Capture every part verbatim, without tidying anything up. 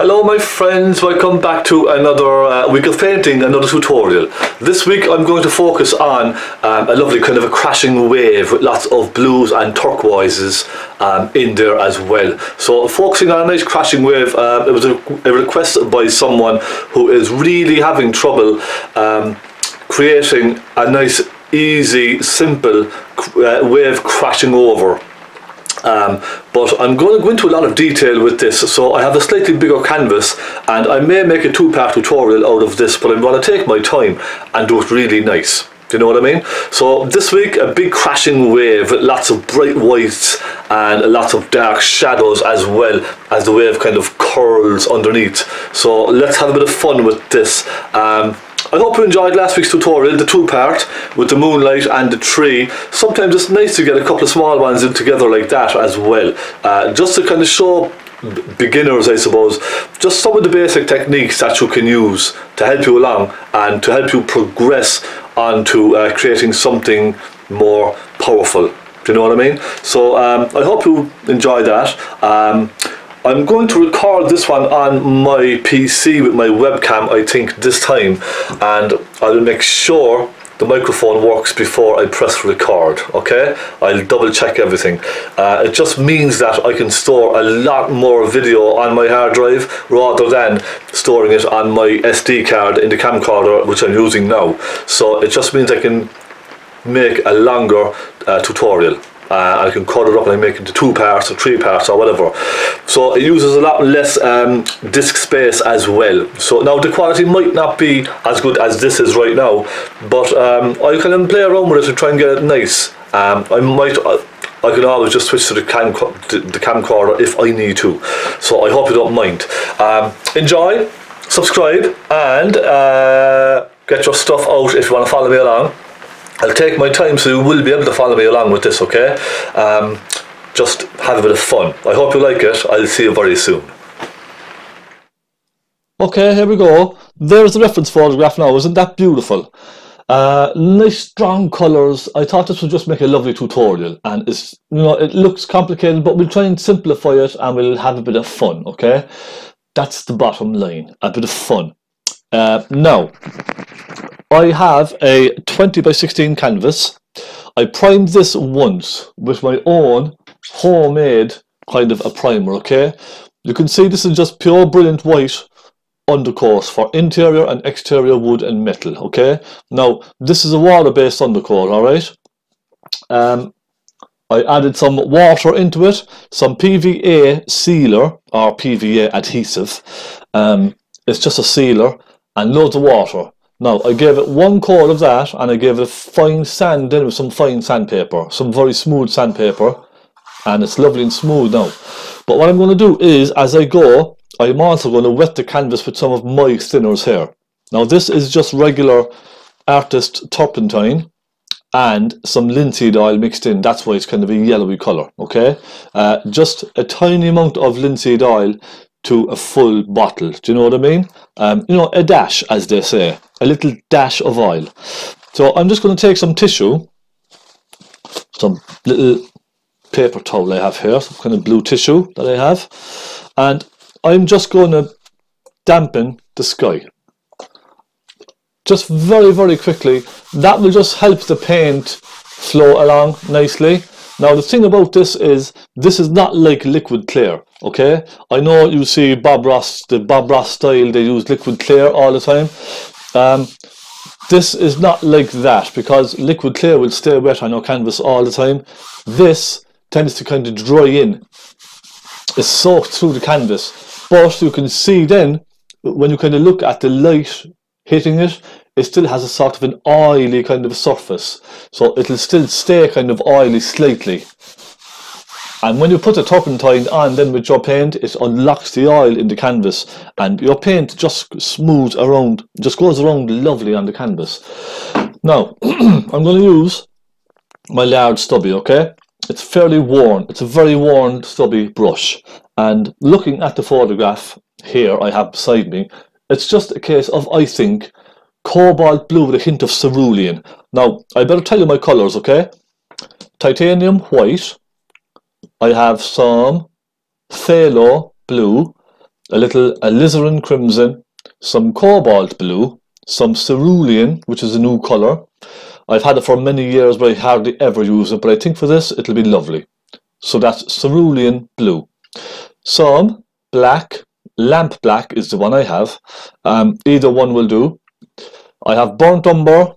Hello my friends, welcome back to another uh, week of painting, another tutorial. This week I'm going to focus on um, a lovely kind of a crashing wave with lots of blues and turquoises um, in there as well. So focusing on a nice crashing wave, uh, it was a, a request by someone who is really having trouble um, creating a nice, easy, simple uh, wave crashing over. Um, but I'm going to go into a lot of detail with this, so I have a slightly bigger canvas and I may make a two-part tutorial out of this, but I'm going to take my time and do it really nice. Do you know what I mean? So this week, a big crashing wave with lots of bright whites and lots of dark shadows, as well as the wave kind of curls underneath. So let's have a bit of fun with this. Um, I hope you enjoyed last week's tutorial, the two-part, with the moonlight and the tree. Sometimes it's nice to get a couple of small ones in together like that as well, uh, just to kind of show beginners, I suppose, just some of the basic techniques that you can use to help you along and to help you progress on to uh, creating something more powerful. Do you know what I mean? So um, I hope you enjoy that. Um, I'm going to record this one on my P C with my webcam, I think, this time, and I'll make sure the microphone works before I press record, okay? I'll double check everything. Uh, it just means that I can store a lot more video on my hard drive rather than storing it on my S D card in the camcorder, which I'm using now. So it just means I can make a longer uh, tutorial. Uh, I can cut it up and I make it to two parts or three parts or whatever. So it uses a lot less um, disk space as well. So now the quality might not be as good as this is right now, but um, I can play around with it to try and get it nice. Um, I might, I can always just switch to the, cam the camcorder if I need to. So I hope you don't mind. Um, enjoy, subscribe, and uh, get your stuff out if you want to follow me along. I'll take my time so you will be able to follow me along with this, okay? Um, just have a bit of fun. I hope you like it. I'll see you very soon. Okay, here we go. There's the reference photograph now. Isn't that beautiful? Uh, nice strong colours. I thought this would just make a lovely tutorial, and it's, you know, it looks complicated, but we'll try and simplify it and we'll have a bit of fun, okay? That's the bottom line, a bit of fun. Uh, now, I have a twenty by sixteen canvas. I primed this once with my own homemade kind of a primer, okay? You can see this is just pure brilliant white undercoat for interior and exterior wood and metal, okay? Now, this is a water-based undercoat, alright? Um, I added some water into it, some P V A sealer, or P V A adhesive. Um, it's just a sealer, and loads of water. Now, I gave it one coat of that, and I gave it a fine sand in with some fine sandpaper, some very smooth sandpaper, and it's lovely and smooth now. But what I'm going to do is, as I go, I'm also going to wet the canvas with some of my thinners here. Now, this is just regular artist turpentine and some linseed oil mixed in. That's why it's kind of a yellowy colour, okay? Uh, just a tiny amount of linseed oil to a full bottle, do you know what I mean? Um, you know, a dash, as they say. A little dash of oil. So I'm just going to take some tissue, some little paper towel I have here, some kind of blue tissue that I have, and I'm just going to dampen the sky. Just very, very quickly. That will just help the paint flow along nicely. Now the thing about this is, this is not like Liquid Clear, okay? I know you see Bob Ross, the Bob Ross style, they use Liquid Clear all the time. Um, this is not like that, because Liquid Clear will stay wet on your canvas all the time. This tends to kind of dry in. It's soaked through the canvas, but you can see then, when you kind of look at the light hitting it, it still has a sort of an oily kind of surface. So it'll still stay kind of oily slightly. And when you put the turpentine on then with your paint, it unlocks the oil in the canvas and your paint just smooths around, just goes around lovely on the canvas. Now, I'm going to use my large stubby, okay? It's fairly worn, it's a very worn stubby brush. And looking at the photograph here I have beside me, it's just a case of, I think, cobalt blue with a hint of cerulean. Now, I better tell you my colours, okay? Titanium white. I have some phthalo blue, a little alizarin crimson, some cobalt blue, some cerulean, which is a new color. I've had it for many years, but I hardly ever use it, but I think for this it'll be lovely. So that's cerulean blue. Some black, lamp black is the one I have. Um, either one will do. I have burnt umber,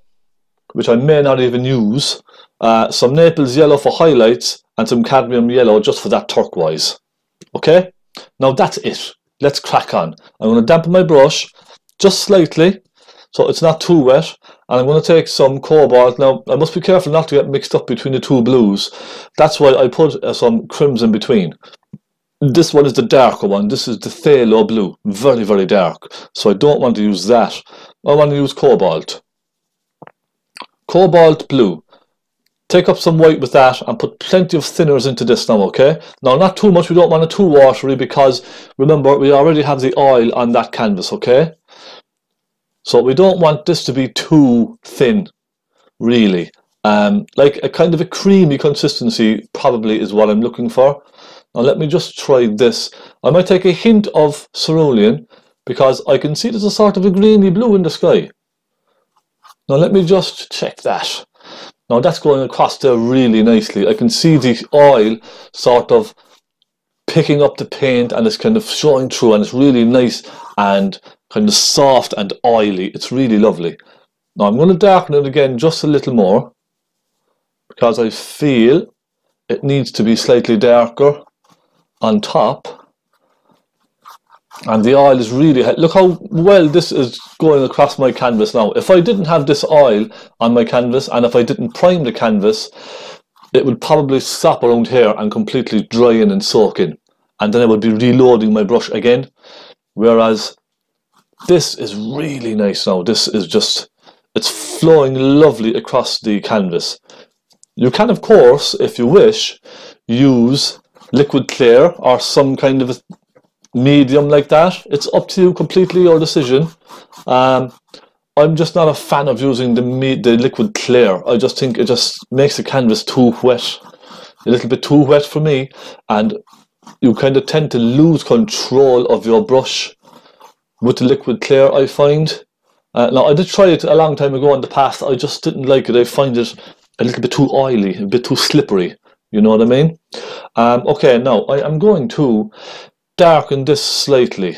which I may not even use, uh, some Naples yellow for highlights, and some cadmium yellow just for that turquoise. Okay, now that's it. Let's crack on. I'm going to dampen my brush just slightly so it's not too wet, and I'm going to take some cobalt. Now I must be careful not to get mixed up between the two blues. That's why I put uh, some crimson between. This one is the darker one. This is the phthalo blue, very very dark, so I don't want to use that. I want to use cobalt. Cobalt blue. Take up some white with that and put plenty of thinners into this now, okay? Now, not too much. We don't want it too watery because, remember, we already have the oil on that canvas, okay? So we don't want this to be too thin, really. Um, like a kind of a creamy consistency probably is what I'm looking for. Now, let me just try this. I might take a hint of cerulean because I can see there's a sort of a greeny blue in the sky. Now let me just check that. Now that's going across there really nicely. I can see the oil sort of picking up the paint and it's kind of showing through, and it's really nice and kind of soft and oily. It's really lovely. Now I'm going to darken it again just a little more because I feel it needs to be slightly darker on top. And the oil is really, look how well this is going across my canvas now. If I didn't have this oil on my canvas, and if I didn't prime the canvas, it would probably stop around here and completely dry in and soak in, and then I would be reloading my brush again. Whereas this is really nice now. This is just, it's flowing lovely across the canvas. You can, of course, if you wish, use Liquid Clear or some kind of a medium like that. It's up to you, completely your decision. um I'm just not a fan of using the me the Liquid Clear. I just think it just makes the canvas too wet, a little bit too wet for me, and you kind of tend to lose control of your brush with the Liquid Clear, I find. Uh, now I did try it a long time ago in the past. I just didn't like it. I find it a little bit too oily, a bit too slippery, you know what I mean? Um okay, now I am going to darken this slightly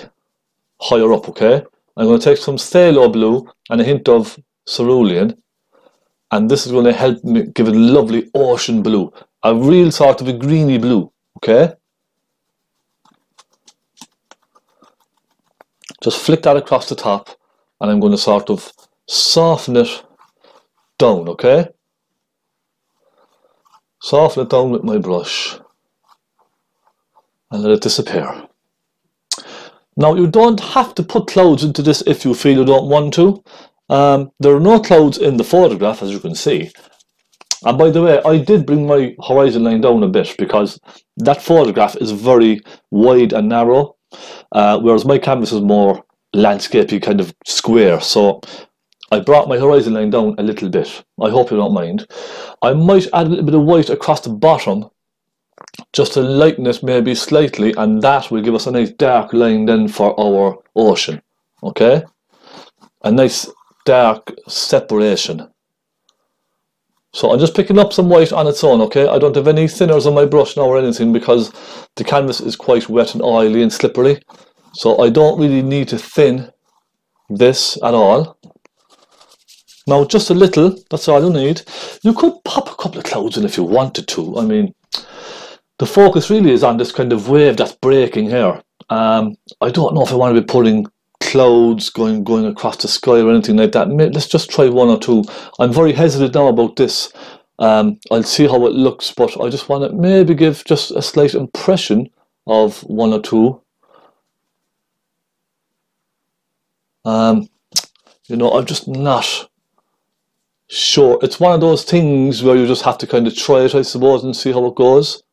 higher up, okay? I'm going to take some phthalo blue and a hint of cerulean, and this is going to help me give it a lovely ocean blue, a real sort of a greeny blue, okay? Just flick that across the top, and I'm going to sort of soften it down, okay? Soften it down with my brush and let it disappear. Now you don't have to put clouds into this if you feel you don't want to. Um, there are no clouds in the photograph, as you can see. And by the way, I did bring my horizon line down a bit because that photograph is very wide and narrow, uh, whereas my canvas is more landscapey, kind of square. So I brought my horizon line down a little bit. I hope you don't mind. I might add a little bit of white across the bottom just to lighten it maybe slightly, and that will give us a nice dark line then for our ocean, okay? A nice dark separation. So I'm just picking up some white on its own, okay? I don't have any thinners on my brush now or anything because the canvas is quite wet and oily and slippery, so I don't really need to thin this at all. Now just a little, that's all you need. You could pop a couple of clouds in if you wanted to. I mean, the focus really is on this kind of wave that's breaking here. Um, I don't know if I want to be putting clouds going going across the sky or anything like that. Maybe, let's just try one or two. I'm very hesitant now about this. Um, I'll see how it looks, but I just want to maybe give just a slight impression of one or two. Um, you know, I'm just not sure. It's one of those things where you just have to kind of try it, I suppose, and see how it goes.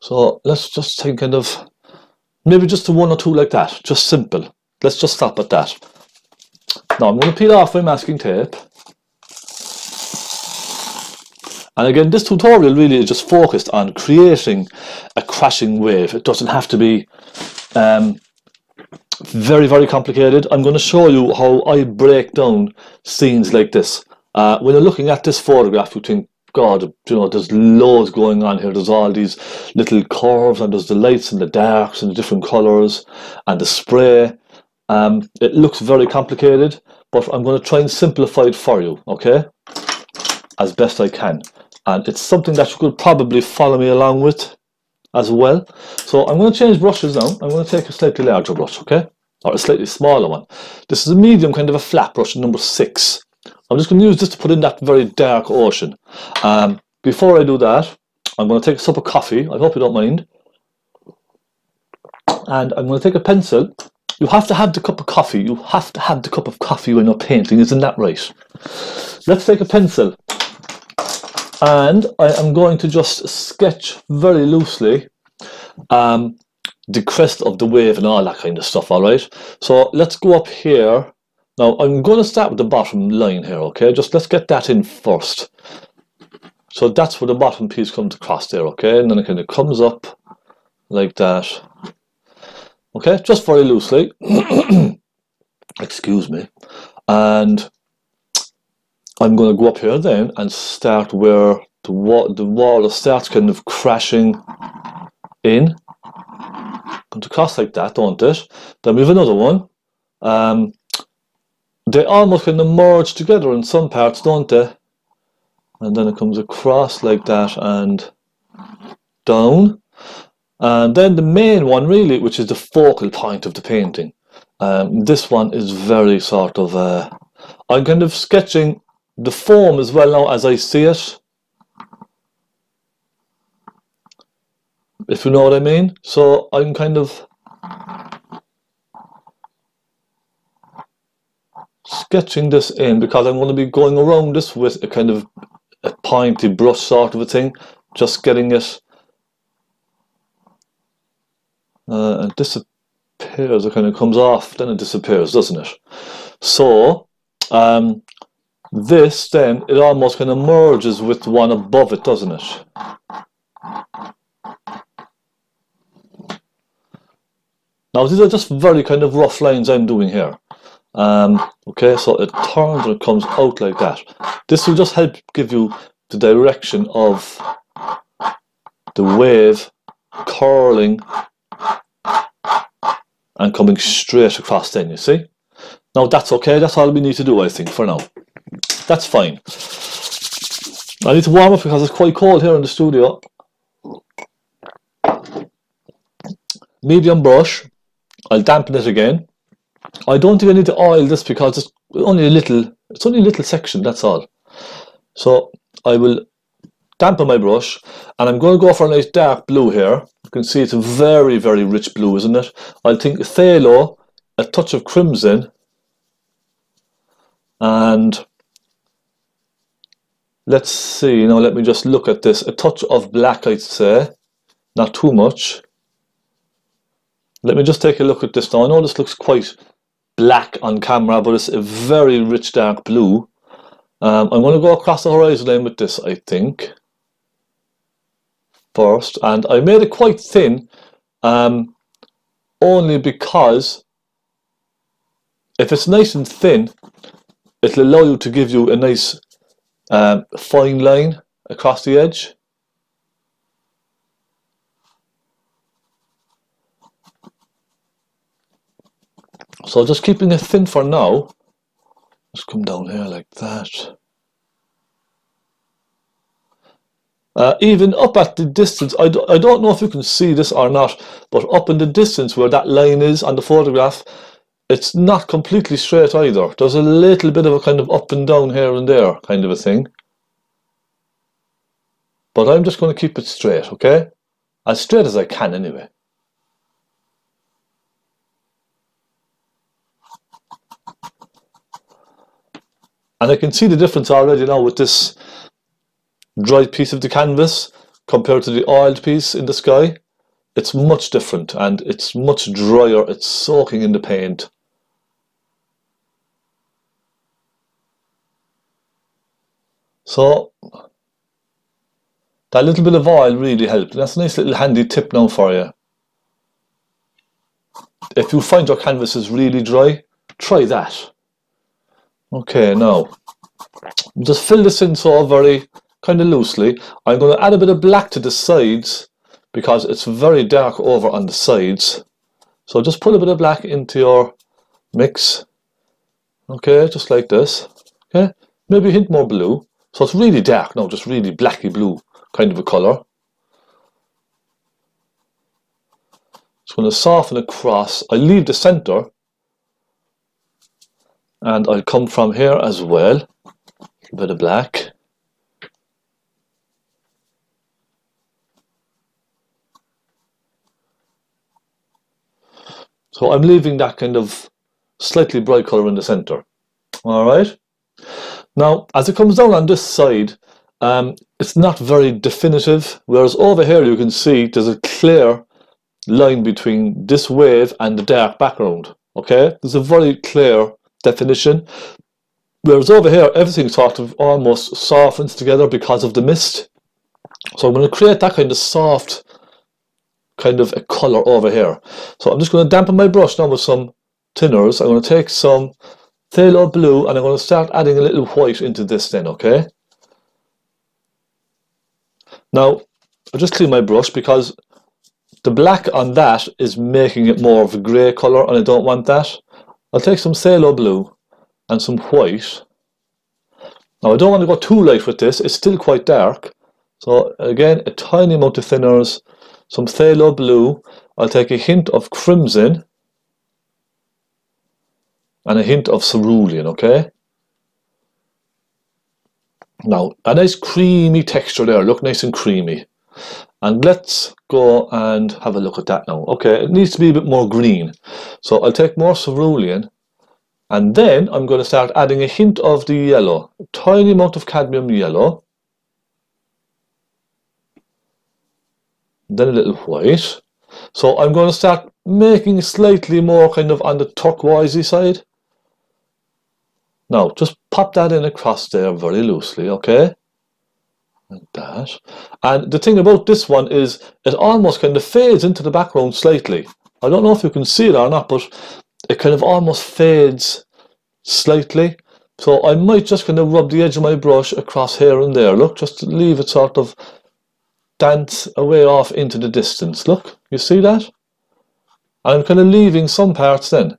So let's just think kind of maybe just a one or two like that, just simple. Let's just stop at that. Now I'm going to peel off my masking tape And again, this tutorial really is just focused on creating a crashing wave. It doesn't have to be um, very, very complicated. I'm going to show you how I break down scenes like this. Uh, when you're looking at this photograph, you think, God, you know, there's loads going on here. There's all these little curves, and there's the lights and the darks and the different colours and the spray. Um, it looks very complicated, but I'm going to try and simplify it for you, okay, as best I can. And it's something that you could probably follow me along with as well. So I'm going to change brushes now. I'm going to take a slightly larger brush, okay, or a slightly smaller one. This is a medium, kind of a flat brush, number six. I'm just going to use this to put in that very dark ocean. Um, before I do that, I'm going to take a sup of coffee. I hope you don't mind. And I'm going to take a pencil. You have to have the cup of coffee. You have to have the cup of coffee when you're painting. Isn't that right? Let's take a pencil. And I am going to just sketch very loosely um, the crest of the wave and all that kind of stuff, all right? So let's go up here. Now, I'm going to start with the bottom line here, okay? Just let's get that in first. So that's where the bottom piece comes across there, okay? And then it kind of comes up like that. Okay, just very loosely. Excuse me. And I'm going to go up here then and start where the, wa the water starts kind of crashing in. Comes across like that, don't it? Then we have another one. Um... They almost kind of merge together in some parts, don't they? And then it comes across like that and down. And then the main one really, which is the focal point of the painting. Um, this one is very sort of... Uh, I'm kind of sketching the form as well now as I see it. If you know what I mean. So I'm kind of... sketching this in, because I'm going to be going around this with a kind of a pointy brush sort of a thing, just getting it. Uh, and disappears, it kind of comes off, then it disappears, doesn't it? So, um, this then, it almost kind of merges with the one above it, doesn't it? Now, these are just very kind of rough lines I'm doing here. Um, okay, so it turns and it comes out like that. This will just help give you the direction of the wave curling and coming straight across then, you see. Now that's okay, that's all we need to do, I think, for now. That's fine. I need to warm up because it's quite cold here in the studio. Medium brush, I'll dampen it again. I don't think I need to oil this because it's only a little, it's only a little section, that's all. So I will dampen my brush, and I'm going to go for a nice dark blue here. You can see it's a very, very rich blue, isn't it? I'll think phthalo, a touch of crimson, and let's see, now let me just look at this. A touch of black, I'd say, not too much. Let me just take a look at this now. I know this looks quite black on camera, but it's a very rich dark blue. Um, I'm going to go across the horizon line with this, I think, first. And I made it quite thin, um, only because if it's nice and thin, it'll allow you to give you a nice um, fine line across the edge. So just keeping it thin for now. Just come down here like that. Uh, even up at the distance, I, do, I don't know if you can see this or not, but up in the distance where that line is on the photograph, it's not completely straight either. There's a little bit of a kind of up and down here and there kind of a thing. But I'm just going to keep it straight, okay? As straight as I can anyway. And I can see the difference already now with this dry piece of the canvas compared to the oiled piece in the sky. It's much different and it's much drier. It's soaking in the paint. So That little bit of oil really helped. That's a nice little handy tip now for you. If you find your canvas is really dry, try that. Okay, now just fill this in so very kind of loosely. I'm going to add a bit of black to the sides because it's very dark over on the sides. So just put a bit of black into your mix. Okay, just like this. Okay, maybe a hint more blue. So it's really dark now, just really blacky blue kind of a color. It's going to soften across. I leave the center and I'll come from here as well. A bit of black. So I'm leaving that kind of slightly bright color in the center. All right. Now, as it comes down on this side, um, it's not very definitive, whereas over here you can see there's a clear line between this wave and the dark background. Okay, there's a very clear definition, whereas over here everything sort of almost softens together because of the mist. So I'm going to create that kind of soft kind of a color over here. So I'm just going to dampen my brush now with some thinners. I'm going to take some phthalo blue and I'm going to start adding a little white into this then. Okay, now I'll just clean my brush because the black on that is making it more of a grey colour and I don't want that. I'll take some phthalo blue and some white. Now I don't want to go too light with this, it's still quite dark. So again, a tiny amount of thinners, some phthalo blue, I'll take a hint of crimson and a hint of cerulean, okay? Now, a nice creamy texture there, look nice and creamy. And let's go and have a look at that now. Okay, it needs to be a bit more green. So I'll take more cerulean and then I'm going to start adding a hint of the yellow. A tiny amount of cadmium yellow. Then a little white. So I'm going to start making slightly more kind of on the turquoisey side. Now just pop that in across there very loosely, okay? Like that. And the thing about this one is it almost kind of fades into the background slightly. I don't know if you can see it or not, but it kind of almost fades slightly. So I might just kind of rub the edge of my brush across here and there. Look, just to leave it sort of dance away off into the distance. Look, you see that? I'm kind of leaving some parts then.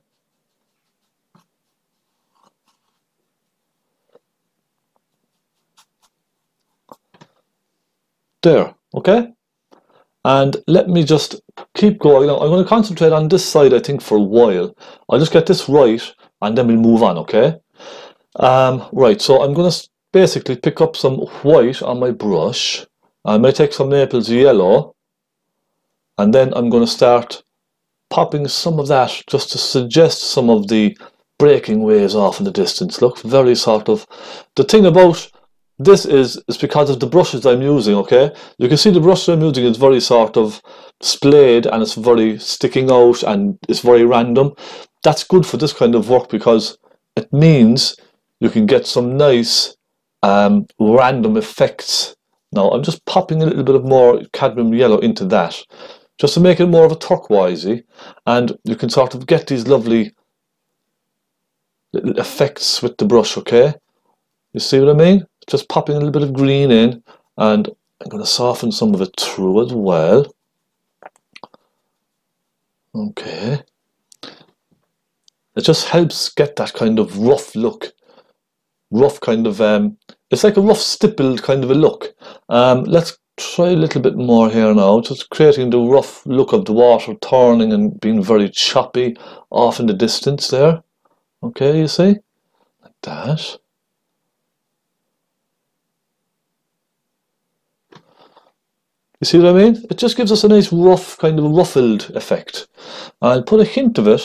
There, okay, and let me just keep going. Now I'm going to concentrate on this side, I think, for a while. I'll just get this right and then we'll move on, okay? Um, right, so I'm going to basically pick up some white on my brush. I may take some Naples yellow and then I'm going to start popping some of that just to suggest some of the breaking waves off in the distance. Look, very sort of the thing about This is, is because of the brushes I'm using, okay? You can see the brush I'm using is very sort of splayed and it's very sticking out and it's very random. That's good for this kind of work because it means you can get some nice um, random effects. Now I'm just popping a little bit of more cadmium yellow into that just to make it more of a turquoisey, and you can sort of get these lovely little effects with the brush, okay? You see what I mean? Just popping a little bit of green in, and I'm going to soften some of it through as well. Okay. It just helps get that kind of rough look. Rough kind of, um, it's like a rough stippled kind of a look. Um, let's try a little bit more here now, just creating the rough look of the water turning and being very choppy off in the distance there. Okay, you see? Like that. You see what I mean? It just gives us a nice rough, kind of ruffled effect. I'll put a hint of it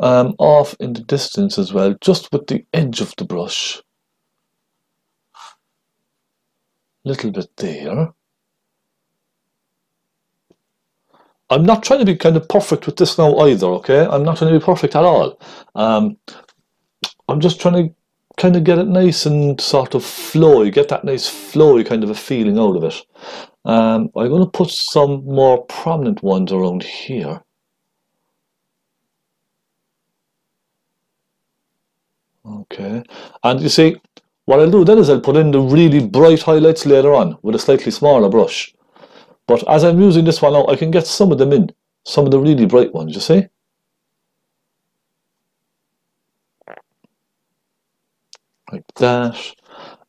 um, off in the distance as well, just with the edge of the brush. A little bit there. I'm not trying to be kind of perfect with this now either, okay? I'm not trying to be perfect at all. Um, I'm just trying to kind of get it nice and sort of flowy, get that nice flowy kind of a feeling out of it. Um, I'm going to put some more prominent ones around here. Okay, and you see, what I'll do then is I'll put in the really bright highlights later on with a slightly smaller brush. But as I'm using this one out, I can get some of them in, some of the really bright ones, you see? Like that,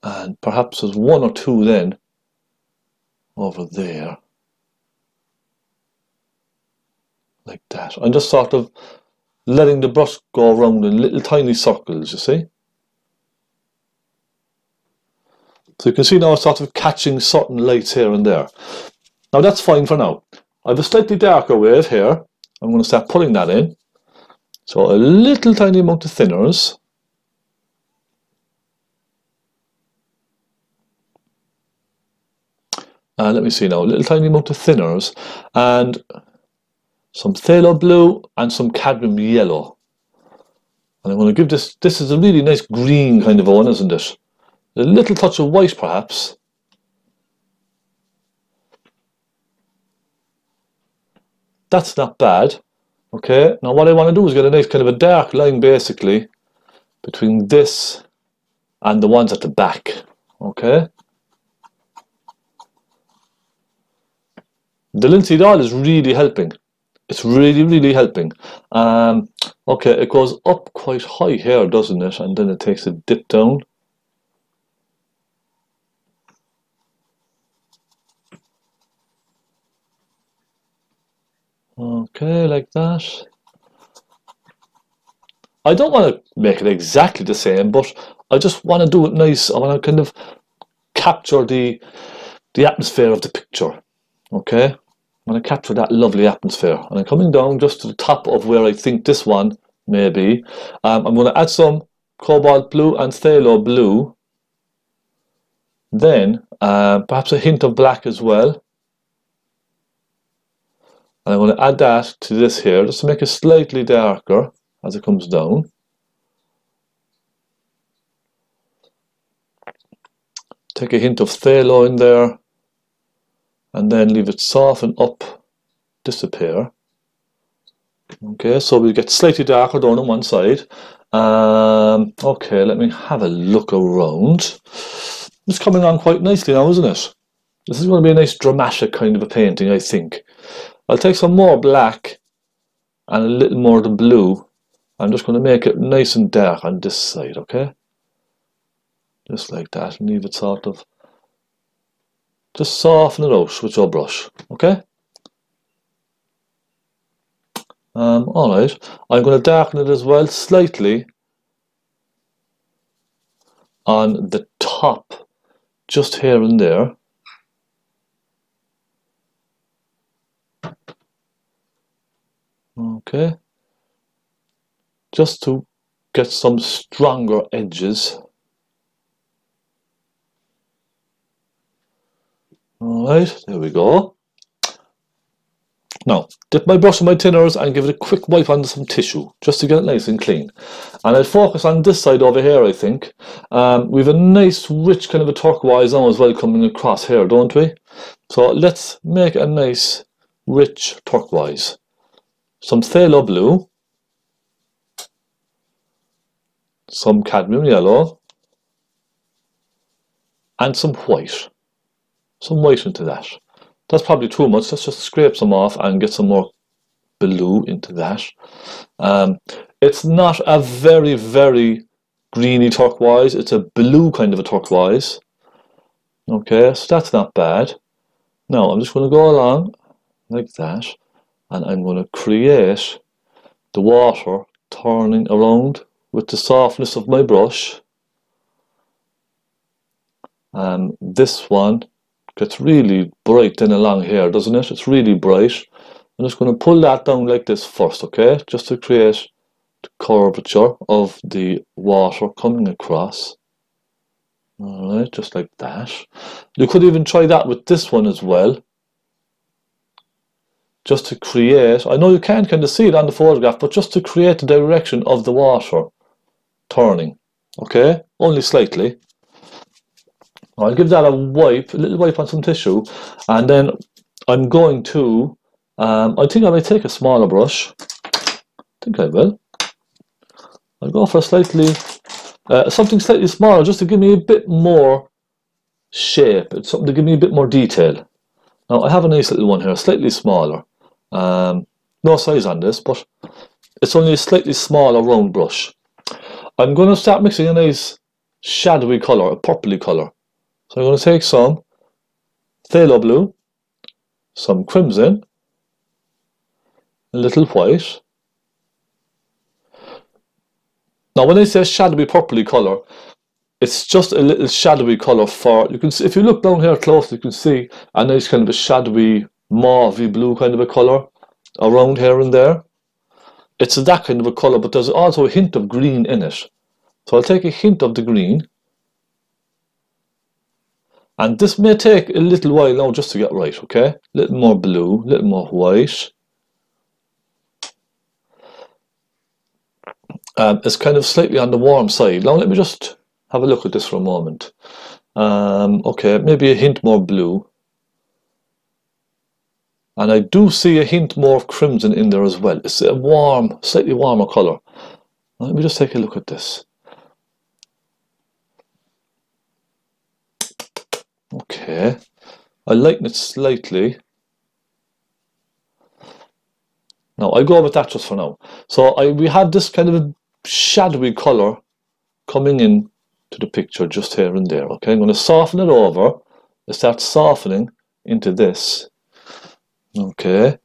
and perhaps there's one or two then over there. Like that. I'm just sort of letting the brush go around in little tiny circles, you see? So you can see now it's sort of catching certain lights here and there. Now that's fine for now. I have a slightly darker wave here. I'm going to start putting that in. So a little tiny amount of thinners. And uh, let me see now, a little tiny amount of thinners and some phthalo blue and some cadmium yellow. And I'm going to give this, this is a really nice green kind of one, isn't it? A little touch of white perhaps. That's not bad. Okay, now what I want to do is get a nice kind of a dark line basically between this and the ones at the back. Okay. The linseed oil is really helping. It's really, really helping. Um, okay, it goes up quite high here, doesn't it? And then it takes a dip down. Okay, like that. I don't want to make it exactly the same, but I just want to do it nice. I want to kind of capture the, the atmosphere of the picture. Okay. I'm going to capture that lovely atmosphere, and I'm coming down just to the top of where I think this one may be. Um, I'm going to add some cobalt blue and phthalo blue, then uh, perhaps a hint of black as well, and I'm going to add that to this here just to make it slightly darker as it comes down. Take a hint of phthalo in there. And then leave it soften up, disappear. Okay, so we get slightly darker down on one side. Um, okay, let me have a look around. It's coming on quite nicely now, isn't it? This is going to be a nice dramatic kind of a painting, I think. I'll take some more black and a little more of the blue. I'm just going to make it nice and dark on this side, okay? Just like that, and leave it sort of... just soften it out with your brush, okay? Um, Alright, I'm going to darken it as well slightly on the top, just here and there. Okay, just to get some stronger edges. Alright, there we go. Now, dip my brush in my thinners and give it a quick wipe on some tissue, just to get it nice and clean. And I'll focus on this side over here, I think. Um, we have a nice, rich kind of a turquoise now as well coming across here, don't we? So let's make a nice, rich turquoise. Some phthalo blue. Some cadmium yellow. And some white. Some white into that. That's probably too much. Let's just scrape some off and get some more blue into that. Um, it's not a very, very greeny turquoise. It's a blue kind of a turquoise. Okay, so that's not bad. Now, I'm just going to go along like that, and I'm going to create the water turning around with the softness of my brush. Um, this one gets really bright then along here, doesn't it? It's really bright. I'm just going to pull that down like this first, okay? Just to create the curvature of the water coming across. Alright, just like that. You could even try that with this one as well. Just to create, I know you can't kind of see it on the photograph, but just to create the direction of the water turning. okay, only slightly. I'll give that a wipe, a little wipe on some tissue, and then I'm going to, um, I think I might take a smaller brush, I think I will. I'll go for slightly, uh, something slightly smaller just to give me a bit more shape, it's something to give me a bit more detail. Now I have a nice little one here, slightly smaller, um, no size on this, but it's only a slightly smaller round brush. I'm going to start mixing a nice shadowy colour, a purpley colour. So I'm going to take some phthalo blue, some crimson, a little white. Now when I say shadowy purpley colour, it's just a little shadowy colour for, you can see, if you look down here close, you can see a nice kind of a shadowy mauvey blue kind of a colour around here and there. It's that kind of a colour, but there's also a hint of green in it. So I'll take a hint of the green. And this may take a little while now just to get right, okay? A little more blue, a little more white. Um, it's kind of slightly on the warm side. Now let me just have a look at this for a moment. Um, okay, maybe a hint more blue. And I do see a hint more of crimson in there as well. It's a warm, slightly warmer colour. Now let me just take a look at this. Okay, I lighten it slightly. Now I go with that just for now. So I, we had this kind of shadowy colour coming in to the picture just here and there. Okay, I'm going to soften it over. I start softening into this. Okay,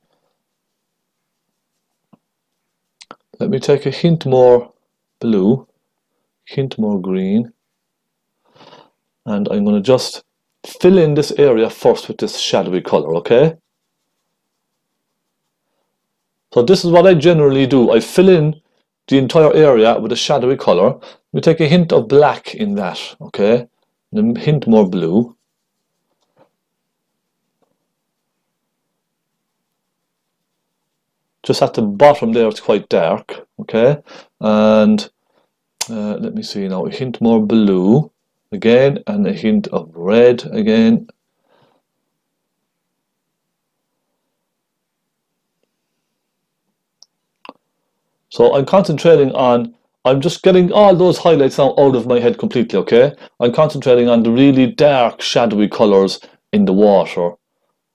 let me take a hint more blue, hint more green, and I'm going to just fill in this area first with this shadowy color, okay? So this is what I generally do, I fill in the entire area with a shadowy color. We take a hint of black in that, okay? And a hint more blue. Just at the bottom there, it's quite dark, okay? And uh, let me see now, a hint more blue again, and a hint of red again. So I'm concentrating on, I'm just getting all those highlights now out of my head completely, okay? I'm concentrating on the really dark shadowy colours in the water,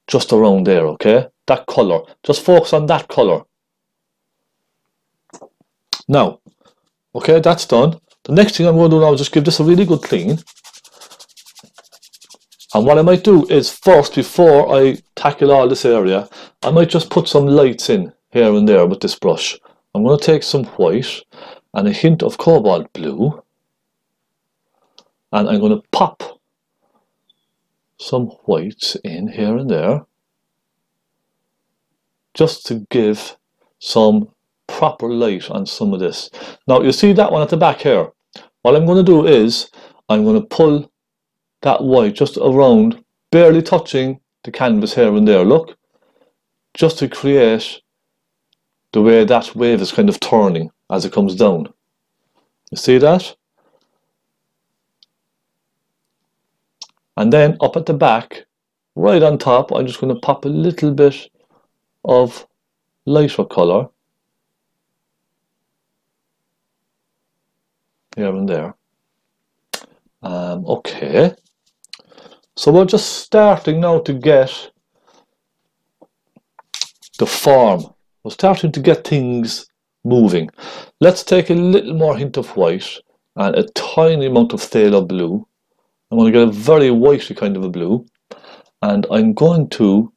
just around there, okay? That colour, just focus on that colour. Now, okay, that's done. The next thing I'm going to do now is just give this a really good clean. And what I might do is first, before I tackle all this area, I might just put some lights in here and there with this brush. I'm going to take some white and a hint of cobalt blue. And I'm going to pop some whites in here and there, just to give some proper light on some of this. Now you see that one at the back here. What I'm going to do is I'm going to pull that white just around, barely touching the canvas here and there, look, just to create the way that wave is kind of turning as it comes down. You see that? And then up at the back, right on top, I'm just going to pop a little bit of lighter colour here and there. Um, okay, so we're just starting now to get the form. We're starting to get things moving. Let's take a little more hint of white and a tiny amount of phthalo blue. I'm going to get a very whitey kind of a blue, and I'm going to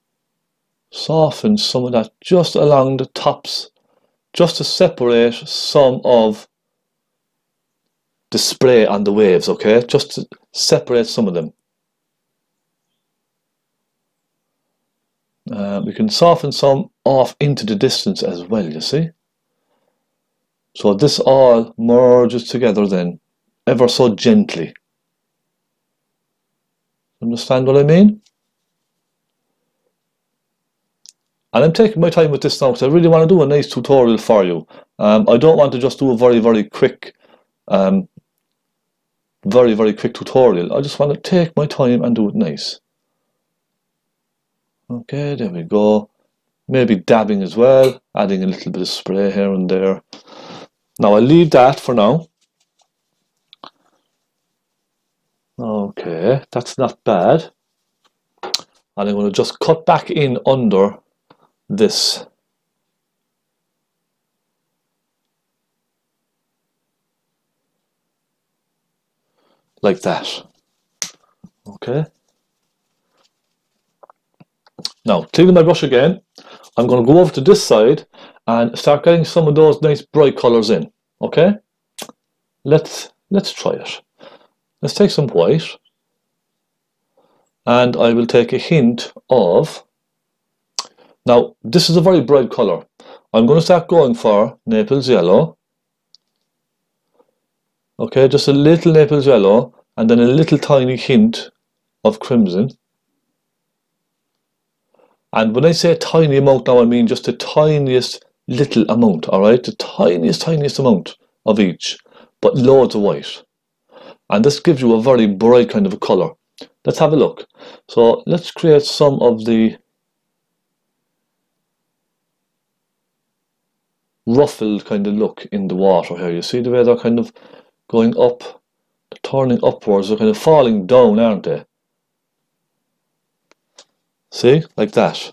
soften some of that just along the tops, just to separate some of the spray on the waves, okay? Just to separate some of them. Uh, we can soften some off into the distance as well, you see? So this all merges together then, ever so gently. Understand what I mean? And I'm taking my time with this now because I really want to do a nice tutorial for you. Um, I don't want to just do a very, very quick um, very, very quick tutorial. I just want to take my time and do it nice. Okay, there we go. Maybe dabbing as well, adding a little bit of spray here and there. Now I'll leave that for now. Okay, that's not bad. And I'm going to just cut back in under this. Like that. Okay. Now, cleaning my brush again, I'm going to go over to this side and start getting some of those nice bright colours in. Okay? Let's, let's try it. Let's take some white. And I will take a hint of... Now, this is a very bright colour. I'm going to start going for Naples yellow. Okay, just a little Naples yellow and then a little tiny hint of crimson. And when I say a tiny amount now, I mean just the tiniest little amount, alright? The tiniest, tiniest amount of each, but loads of white. And this gives you a very bright kind of a colour. Let's have a look. So let's create some of the ruffled kind of look in the water here. You see the way they're kind of going up, turning upwards, they're kind of falling down, aren't they? See, like that.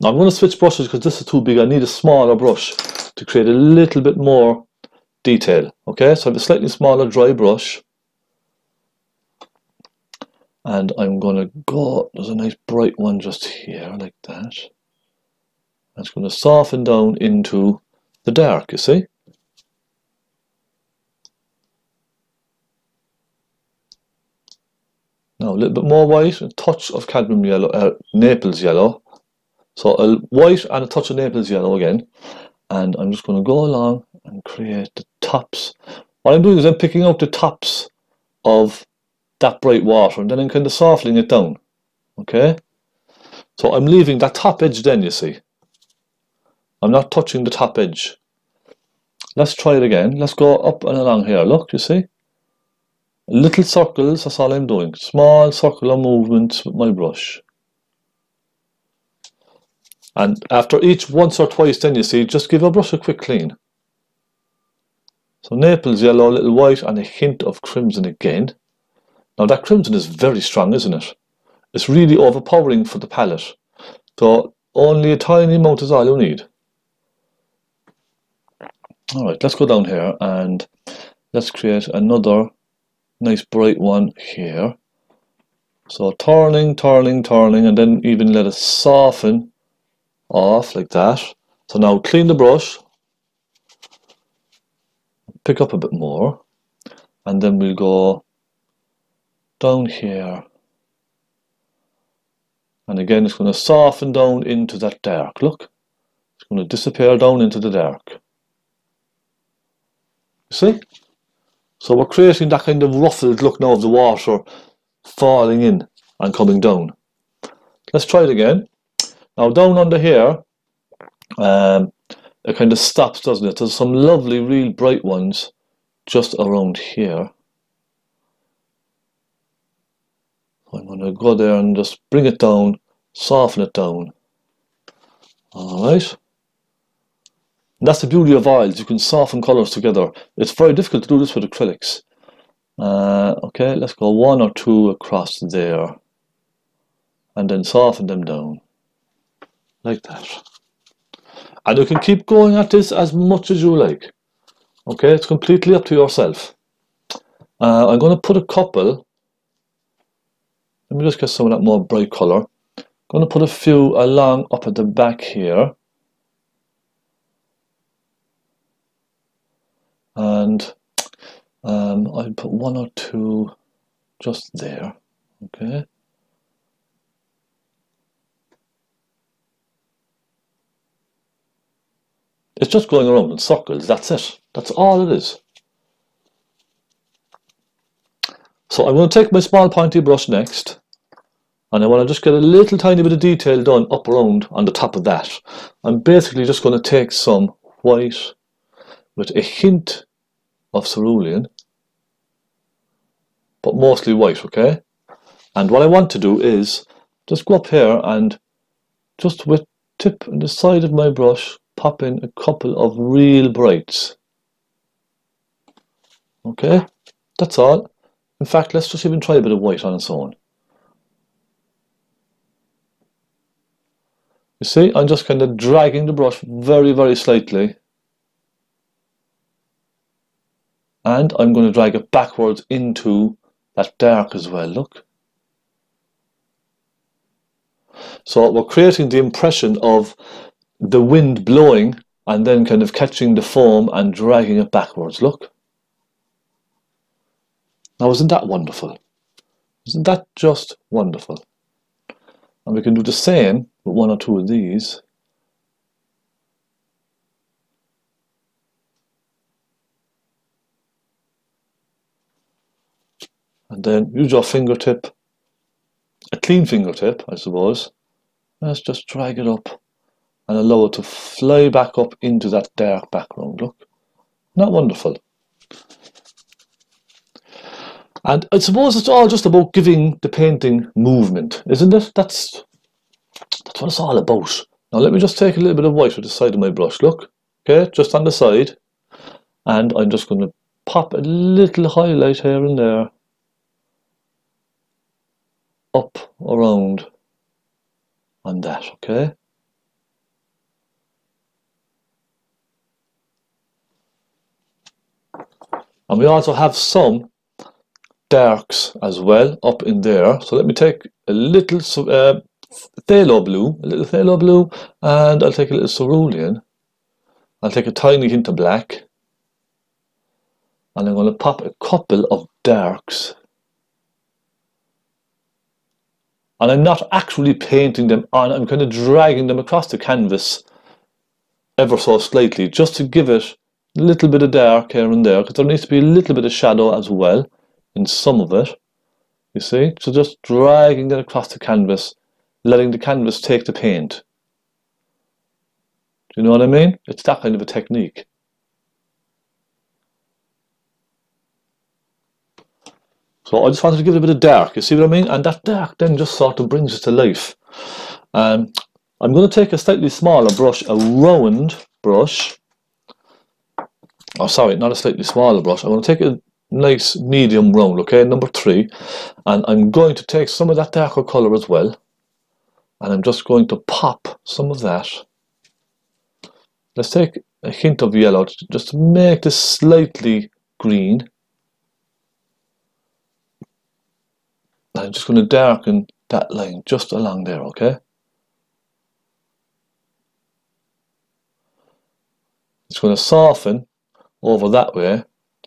Now I'm going to switch brushes because this is too big. I need a smaller brush to create a little bit more detail. Okay, so I have a slightly smaller dry brush. And I'm going to go, there's a nice bright one just here, like that. That's going to soften down into the dark, you see. Now a little bit more white, a touch of cadmium yellow, uh, Naples yellow. So a white and a touch of Naples yellow again. And I'm just going to go along and create the tops. What I'm doing is I'm picking out the tops of that bright water and then I'm kind of softening it down. Okay? So I'm leaving that top edge then, you see. I'm not touching the top edge. Let's try it again. Let's go up and along here. Look, you see? Little circles, that's all I'm doing. Small circular movements with my brush. And after each once or twice then you see, just give your brush a quick clean. So Naples yellow, a little white and a hint of crimson again. Now that crimson is very strong, isn't it? It's really overpowering for the palette. So only a tiny amount is all you need. Alright, let's go down here and let's create another nice bright one here. So turning, turning, turning, and then even let it soften off like that. So now clean the brush, pick up a bit more, and then we'll go down here. And again, it's going to soften down into that dark. Look, it's going to disappear down into the dark. You see? So we're creating that kind of ruffled look now of the water falling in and coming down. Let's try it again. Now down under here, um, it kind of stops, doesn't it? There's some lovely, real bright ones just around here. I'm going to go there and just bring it down, soften it down. Alright. That's the beauty of oils, you can soften colours together. It's very difficult to do this with acrylics. Uh, okay, let's go one or two across there. And then soften them down. Like that. And you can keep going at this as much as you like. Okay, it's completely up to yourself. Uh, I'm going to put a couple... Let me just get some of that more bright colour. I'm going to put a few along up at the back here. And um, I'll put one or two just there. Okay. It's just going around in circles. That's it. That's all it is. So I'm going to take my small pointy brush next and I want to just get a little tiny bit of detail done up around on the top of that. I'm basically just going to take some white with a hint of cerulean but mostly white, okay? And what I want to do is just go up here and just with tip on the side of my brush, pop in a couple of real brights. Okay, that's all. In fact, let's just even try a bit of white on its own. You see, I'm just kind of dragging the brush very, very slightly. And I'm going to drag it backwards into that dark as well, look. So we're creating the impression of the wind blowing and then kind of catching the foam and dragging it backwards, look. Now isn't that wonderful? Isn't that just wonderful? And we can do the same with one or two of these. And then use your fingertip, a clean fingertip, I suppose. Let's just drag it up and allow it to fly back up into that dark background. Look, isn't that wonderful? And I suppose it's all just about giving the painting movement, isn't it? That's, that's what it's all about. Now let me just take a little bit of white with the side of my brush. Look, okay, just on the side. And I'm just going to pop a little highlight here and there. Up, around, and that, okay? And we also have some darks as well up in there. So let me take a little uh, phthalo blue, a little phthalo blue, and I'll take a little cerulean. I'll take a tiny hint of black. And I'm going to pop a couple of darks. And I'm not actually painting them on, I'm kind of dragging them across the canvas ever so slightly, just to give it a little bit of dark here and there, because there needs to be a little bit of shadow as well in some of it, you see? So just dragging that across the canvas, letting the canvas take the paint. Do you know what I mean? It's that kind of a technique. So I just wanted to give it a bit of dark, you see what I mean? And that dark then just sort of brings it to life. Um, I'm going to take a slightly smaller brush, a round brush. Oh, sorry, not a slightly smaller brush. I'm going to take a nice medium round, okay, number three. And I'm going to take some of that darker colour as well. And I'm just going to pop some of that. Let's take a hint of yellow, just to make this slightly green. I'm just going to darken that line just along there, okay? It's going to soften over that way,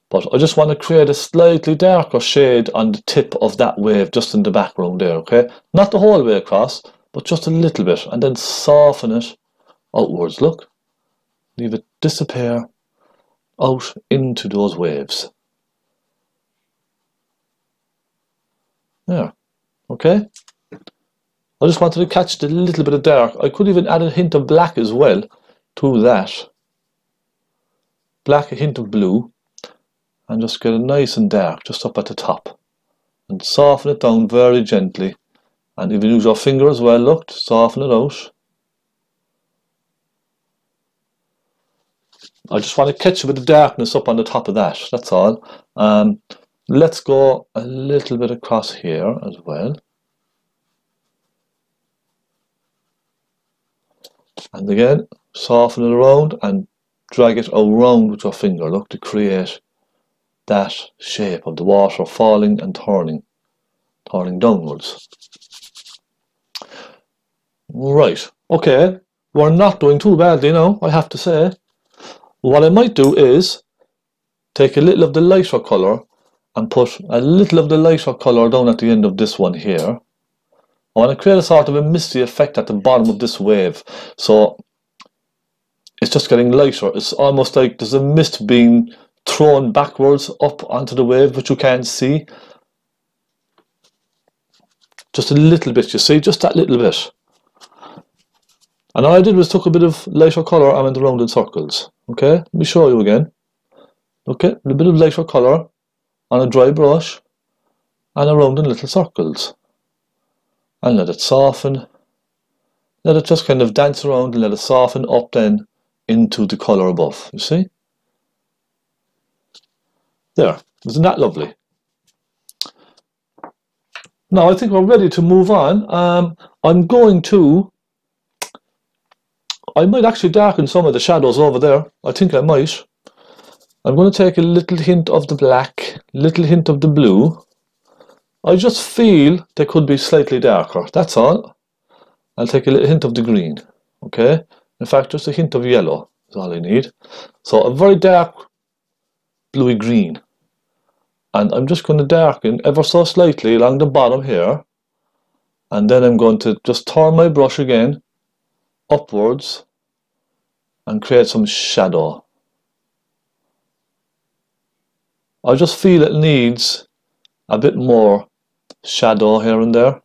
but I just want to create a slightly darker shade on the tip of that wave just in the background there, okay? Not the whole way across, but just a little bit, and then soften it outwards, look. Leave it disappear out into those waves. There, okay? I just wanted to catch the little bit of dark. I could even add a hint of black as well to that. Black, a hint of blue, and just get it nice and dark just up at the top. And soften it down very gently. And if you use your finger as well, look, to soften it out. I just want to catch a bit of darkness up on the top of that, that's all. Um, Let's go a little bit across here as well. And again, soften it around and drag it around with your finger, look, to create that shape of the water falling and turning, turning downwards. Right, okay, we're not doing too badly, you know, I have to say. What I might do is take a little of the lighter colour and put a little of the lighter colour down at the end of this one here. I want to create a sort of a misty effect at the bottom of this wave. So it's just getting lighter. It's almost like there's a mist being thrown backwards up onto the wave, which you can't see. Just a little bit, you see, just that little bit. And all I did was took a bit of lighter colour and went around in circles. Okay, let me show you again. Okay, a bit of lighter colour on a dry brush, and around in little circles, and let it soften. Let it just kind of dance around and let it soften up then into the color above, you see? There, isn't that lovely? Now I think we're ready to move on. Um, I'm going to, I might actually darken some of the shadows over there. I think I might. I'm going to take a little hint of the black, little hint of the blue. I just feel they could be slightly darker, that's all. I'll take a little hint of the green, okay? In fact, just a hint of yellow is all I need. So a very dark bluey green. And I'm just going to darken ever so slightly along the bottom here. And then I'm going to just turn my brush again upwards and create some shadow. I just feel it needs a bit more shadow here and there.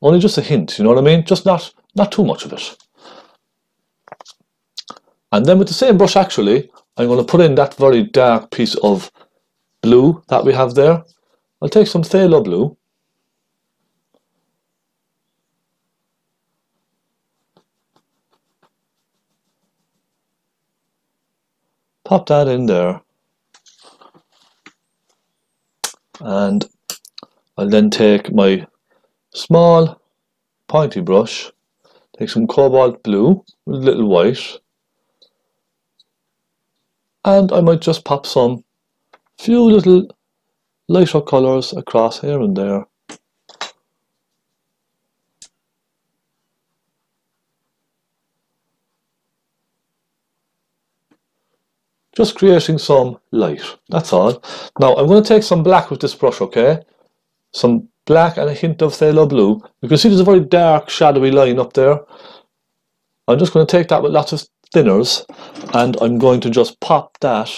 Only just a hint, you know what I mean? Just not, not too much of it. And then with the same brush actually, I'm going to put in that very dark piece of blue that we have there. I'll take some phthalo blue. Pop that in there, and I'll then take my small pointy brush, take some cobalt blue with a little white, and I might just pop some few little lighter colours across here and there. Just creating some light, that's all. Now I'm going to take some black with this brush, okay? Some black and a hint of phthalo blue. You can see there's a very dark shadowy line up there. I'm just going to take that with lots of thinners and I'm going to just pop that,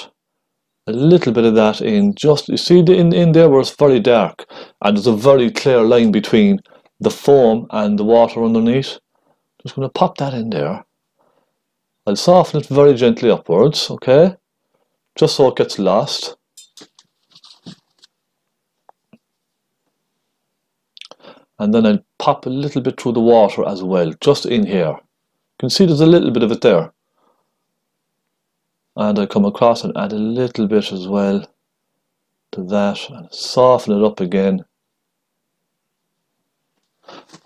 a little bit of that in. Just, you see the in, in there where it's very dark and there's a very clear line between the foam and the water underneath. Just going to pop that in there. I'll soften it very gently upwards, okay? Just so it gets lost. And then I'll pop a little bit through the water as well, just in here. You can see there's a little bit of it there. And I come across and add a little bit as well to that and soften it up again.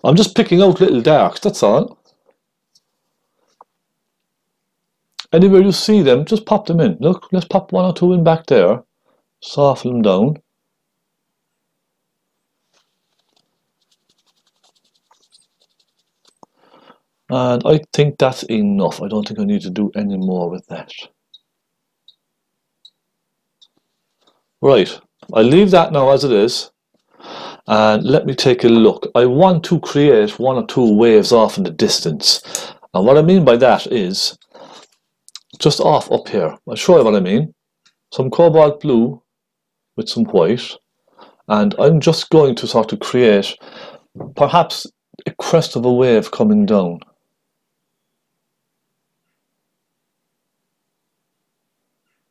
I'm just picking out little darks, that's all. Anywhere you see them, just pop them in. Look, let's pop one or two in back there. Soften them down. And I think that's enough. I don't think I need to do any more with that. Right, I leave that now as it is. And let me take a look. I want to create one or two waves off in the distance. And what I mean by that is, just off up here, I'll show you what I mean. Some cobalt blue with some white, and I'm just going to sort of create perhaps a crest of a wave coming down.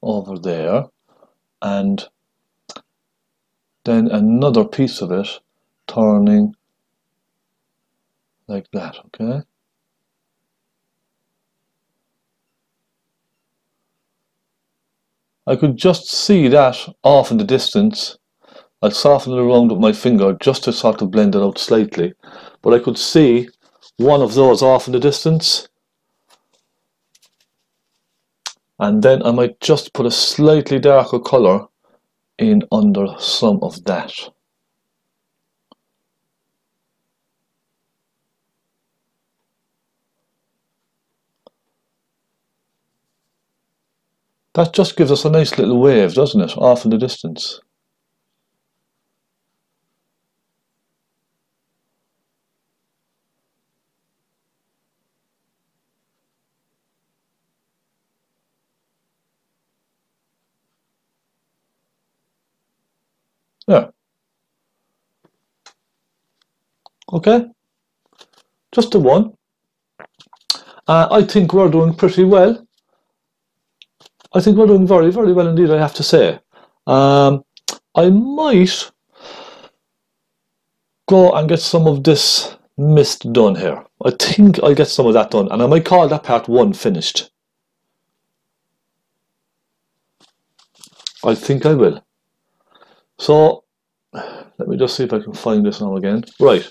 Over there, and then another piece of it turning like that, okay? I could just see that off in the distance. I'll soften it around with my finger just to sort of blend it out slightly. But I could see one of those off in the distance. And then I might just put a slightly darker colour in under some of that. That just gives us a nice little wave, doesn't it? Off in the distance. There. Okay. Just the one. Uh, I think we're doing pretty well. I think we're doing very, very well indeed, I have to say. Um, I might go and get some of this mist done here. I think I'll get some of that done, and I might call that part one finished. I think I will. So let me just see if I can find this now again. Right,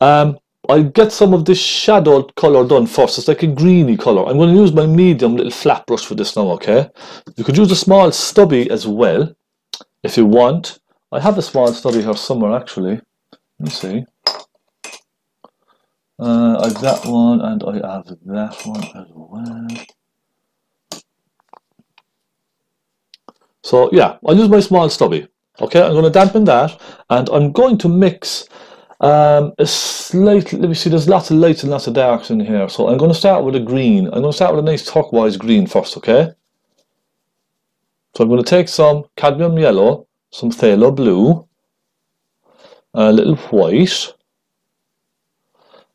um, I'll get some of this shadowed colour done first. It's like a greeny colour. I'm going to use my medium little flat brush for this now, okay? You could use a small stubby as well if you want. I have a small stubby here somewhere actually. Let me see. Uh, I have that one and I have that one as well. So yeah, I'll use my small stubby. Okay, I'm going to dampen that, and I'm going to mix um, a slight, let me see, there's lots of lights and lots of darks in here, so I'm going to start with a green. I'm going to start with a nice turquoise green first, okay? So I'm going to take some cadmium yellow, some phthalo blue, a little white,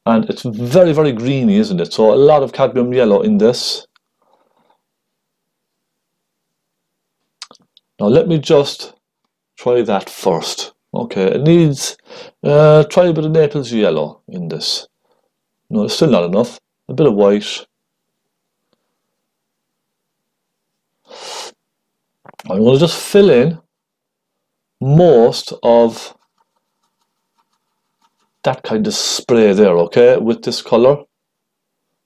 and it's very, very greeny, isn't it? So a lot of cadmium yellow in this. Now let me just try that first. Okay, it needs, uh, try a bit of Naples yellow in this. No, it's still not enough. A bit of white. I'm going to just fill in most of that kind of spray there, okay, with this colour.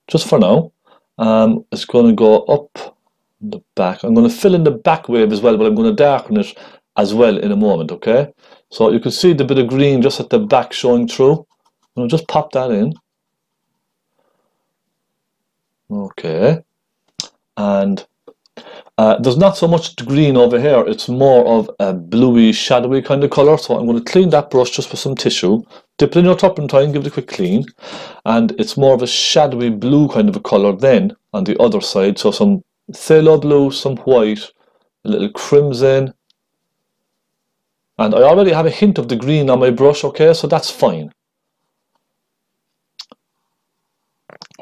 Just for now. Um, it's going to go up the back. I'm going to fill in the back wave as well, but I'm going to darken it as well in a moment, okay? So you can see the bit of green just at the back showing through. I'll just pop that in. Okay. And uh, there's not so much green over here. It's more of a bluey, shadowy kind of colour. So I'm going to clean that brush just with some tissue. Dip it in your turpentine, give it a quick clean. And it's more of a shadowy blue kind of a colour then on the other side. So some phthalo blue, some white, a little crimson. And I already have a hint of the green on my brush, okay, so that's fine.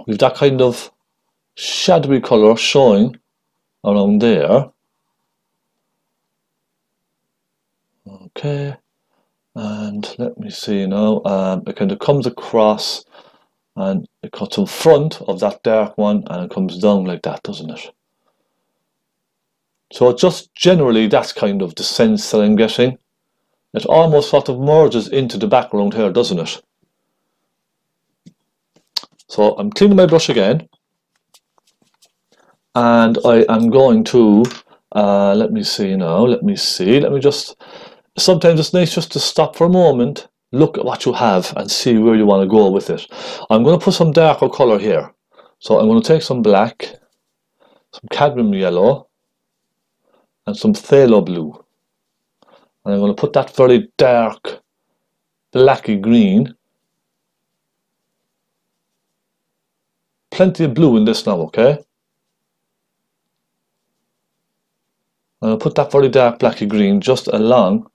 With that kind of shadowy colour showing around there. Okay, and let me see now, um, it kind of comes across and it cuts in front of that dark one and it comes down like that, doesn't it? So just generally that's kind of the sense that I'm getting. It almost sort of merges into the background here, doesn't it? So I'm cleaning my brush again. And I am going to, uh, let me see now, let me see, let me just, sometimes it's nice just to stop for a moment, look at what you have and see where you want to go with it. I'm going to put some darker colour here. So I'm going to take some black, some cadmium yellow, and some phthalo blue. And I'm going to put that very dark blacky green. Plenty of blue in this now, okay? I'm going to put that very dark blacky green just along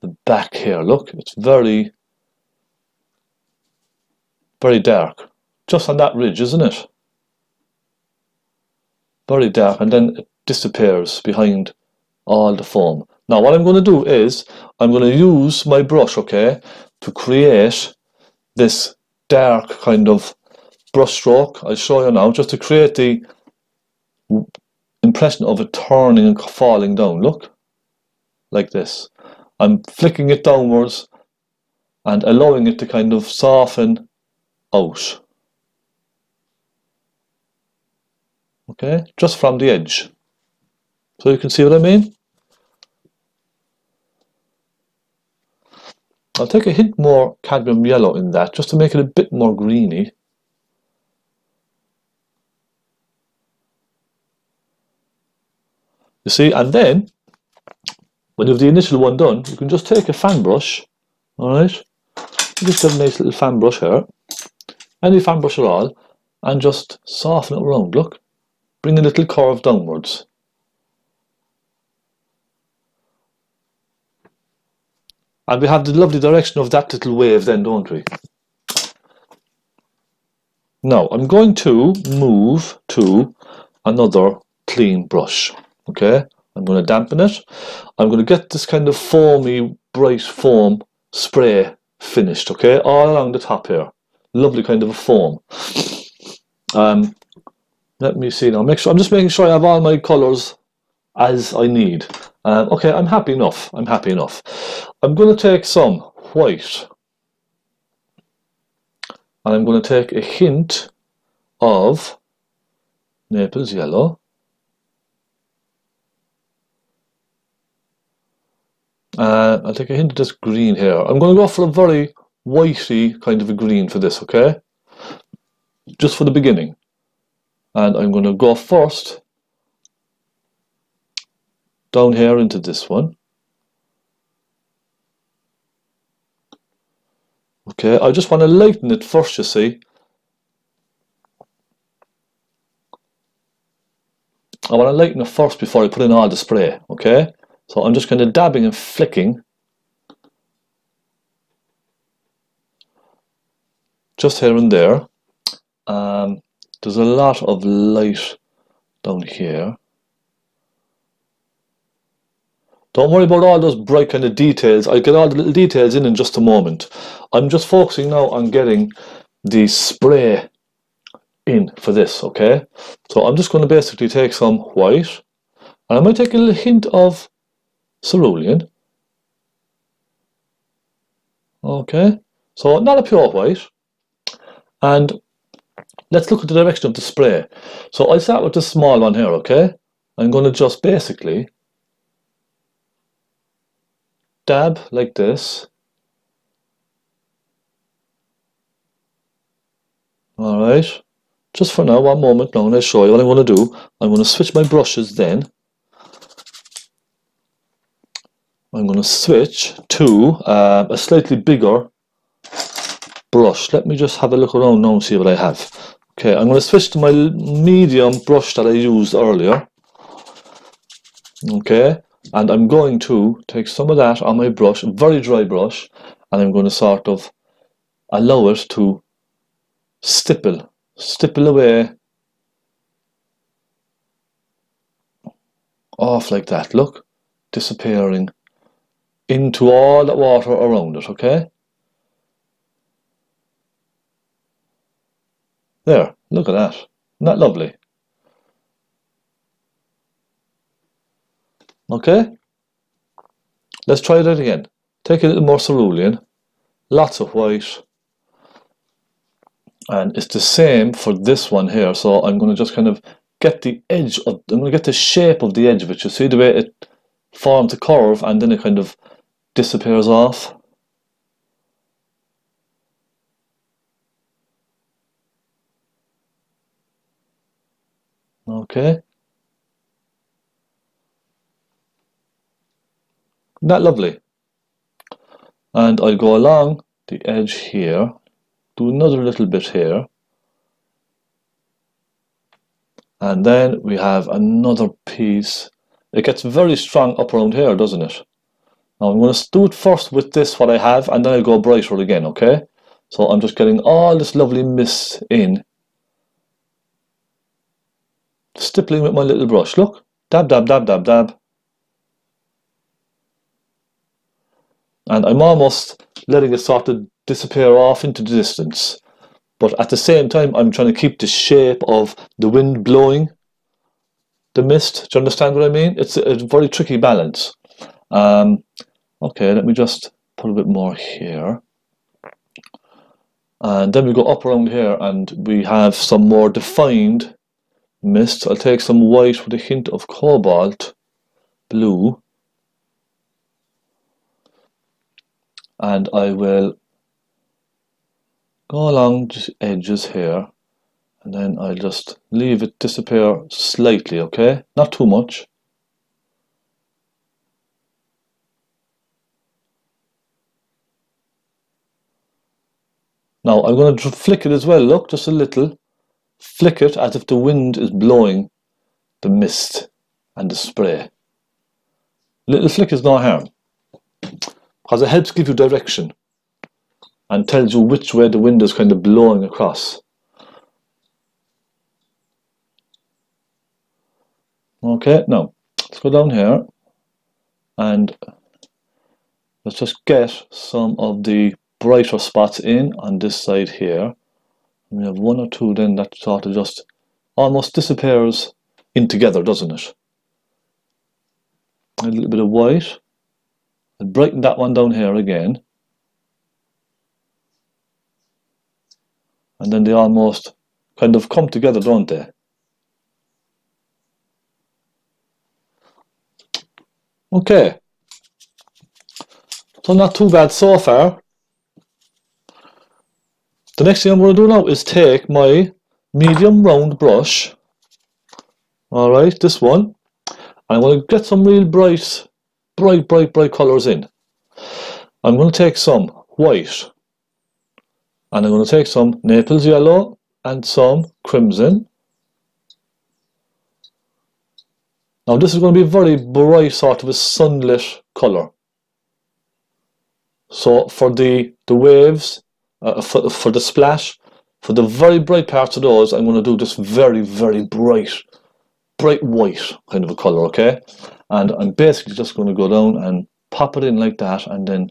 the back here. Look, it's very, very dark. Just on that ridge, isn't it? Very dark, and then it disappears behind all the foam. Now what I'm going to do is, I'm going to use my brush, okay, to create this dark kind of brush stroke. I'll show you now, just to create the impression of it turning and falling down. Look, like this. I'm flicking it downwards and allowing it to kind of soften out. Okay, just from the edge. So you can see what I mean? I'll take a hint more cadmium yellow in that, just to make it a bit more greeny. You see, and then, when you have the initial one done, you can just take a fan brush, alright? Just have a nice little fan brush here, any fan brush at all, and just soften it around, look. Bring a little curve downwards. And we have the lovely direction of that little wave then, don't we? Now, I'm going to move to another clean brush. Okay, I'm going to dampen it. I'm going to get this kind of foamy, bright foam spray finished, okay, all along the top here. Lovely kind of a foam. Um, let me see now. Make sure I'm just making sure I have all my colours as I need. Um, okay, I'm happy enough. I'm happy enough. I'm going to take some white, and I'm going to take a hint of Naples yellow. Uh, I'll take a hint of this green here. I'm going to go for a very whitey kind of a green for this, okay? Just for the beginning. And I'm going to go first down here into this one. Okay, I just want to lighten it first, you see. I want to lighten it first before I put in all the spray, okay? So I'm just kind of dabbing and flicking just here and there. Um, there's a lot of light down here. Don't worry about all those bright kind of details. I'll get all the little details in in just a moment. I'm just focusing now on getting the spray in for this, okay? So I'm just going to basically take some white, and I might take a little hint of cerulean. Okay, so not a pure white. And let's look at the direction of the spray. So I start with this small one here, okay? I'm going to just basically dab like this. Alright, just for now, one moment now, and I'll show you what I'm going to do. I'm going to switch my brushes then. I'm going to switch to uh, a slightly bigger brush. Let me just have a look around now and see what I have. Okay, I'm going to switch to my medium brush that I used earlier. Okay, and I'm going to take some of that on my brush, very dry brush, and I'm going to sort of allow it to stipple, stipple away off like that. Look, disappearing into all that water around it, okay? There, look at that. Isn't that lovely? Okay? Let's try that again. Take a little more cerulean, lots of white, and it's the same for this one here, so I'm going to just kind of get the edge of, I'm going to get the shape of the edge of it. You see the way it forms a curve and then it kind of disappears off. Okay. Isn't that lovely? And I'll go along the edge here, do another little bit here, and then we have another piece. It gets very strong up around here, doesn't it? Now I'm going to do it first with this, what I have, and then I'll go brighter again, okay? So I'm just getting all this lovely mist in. Stippling with my little brush, look. Dab, dab, dab, dab, dab. And I'm almost letting it sort of disappear off into the distance. But at the same time, I'm trying to keep the shape of the wind blowing the mist. Do you understand what I mean? It's a, a very tricky balance. Um, okay, let me just put a bit more here. And then we go up around here and we have some more defined mist. I'll take some white with a hint of cobalt blue. And I will go along the edges here. And then I'll just leave it disappear slightly, okay? Not too much. Now I'm going to flick it as well, look, just a little. Flick it as if the wind is blowing the mist and the spray. Little flick is no harm, because it helps give you direction and tells you which way the wind is kind of blowing across. Okay, now let's go down here and let's just get some of the brighter spots in on this side here. And we have one or two then that sort of just almost disappears in together, doesn't it? A little bit of white. I'll brighten that one down here again. And then they almost kind of come together, don't they? Okay. So not too bad so far. The next thing I'm going to do now is take my medium round brush. Alright, this one. I'm going to get some real bright, bright, bright, bright colours in. I'm going to take some white. And I'm going to take some Naples yellow and some crimson. Now this is going to be a very bright sort of a sunlit colour. So for the, the waves, uh, for, for the splash, for the very bright parts of those, I'm going to do this very, very bright, bright white kind of a colour, okay? And I'm basically just going to go down and pop it in like that and then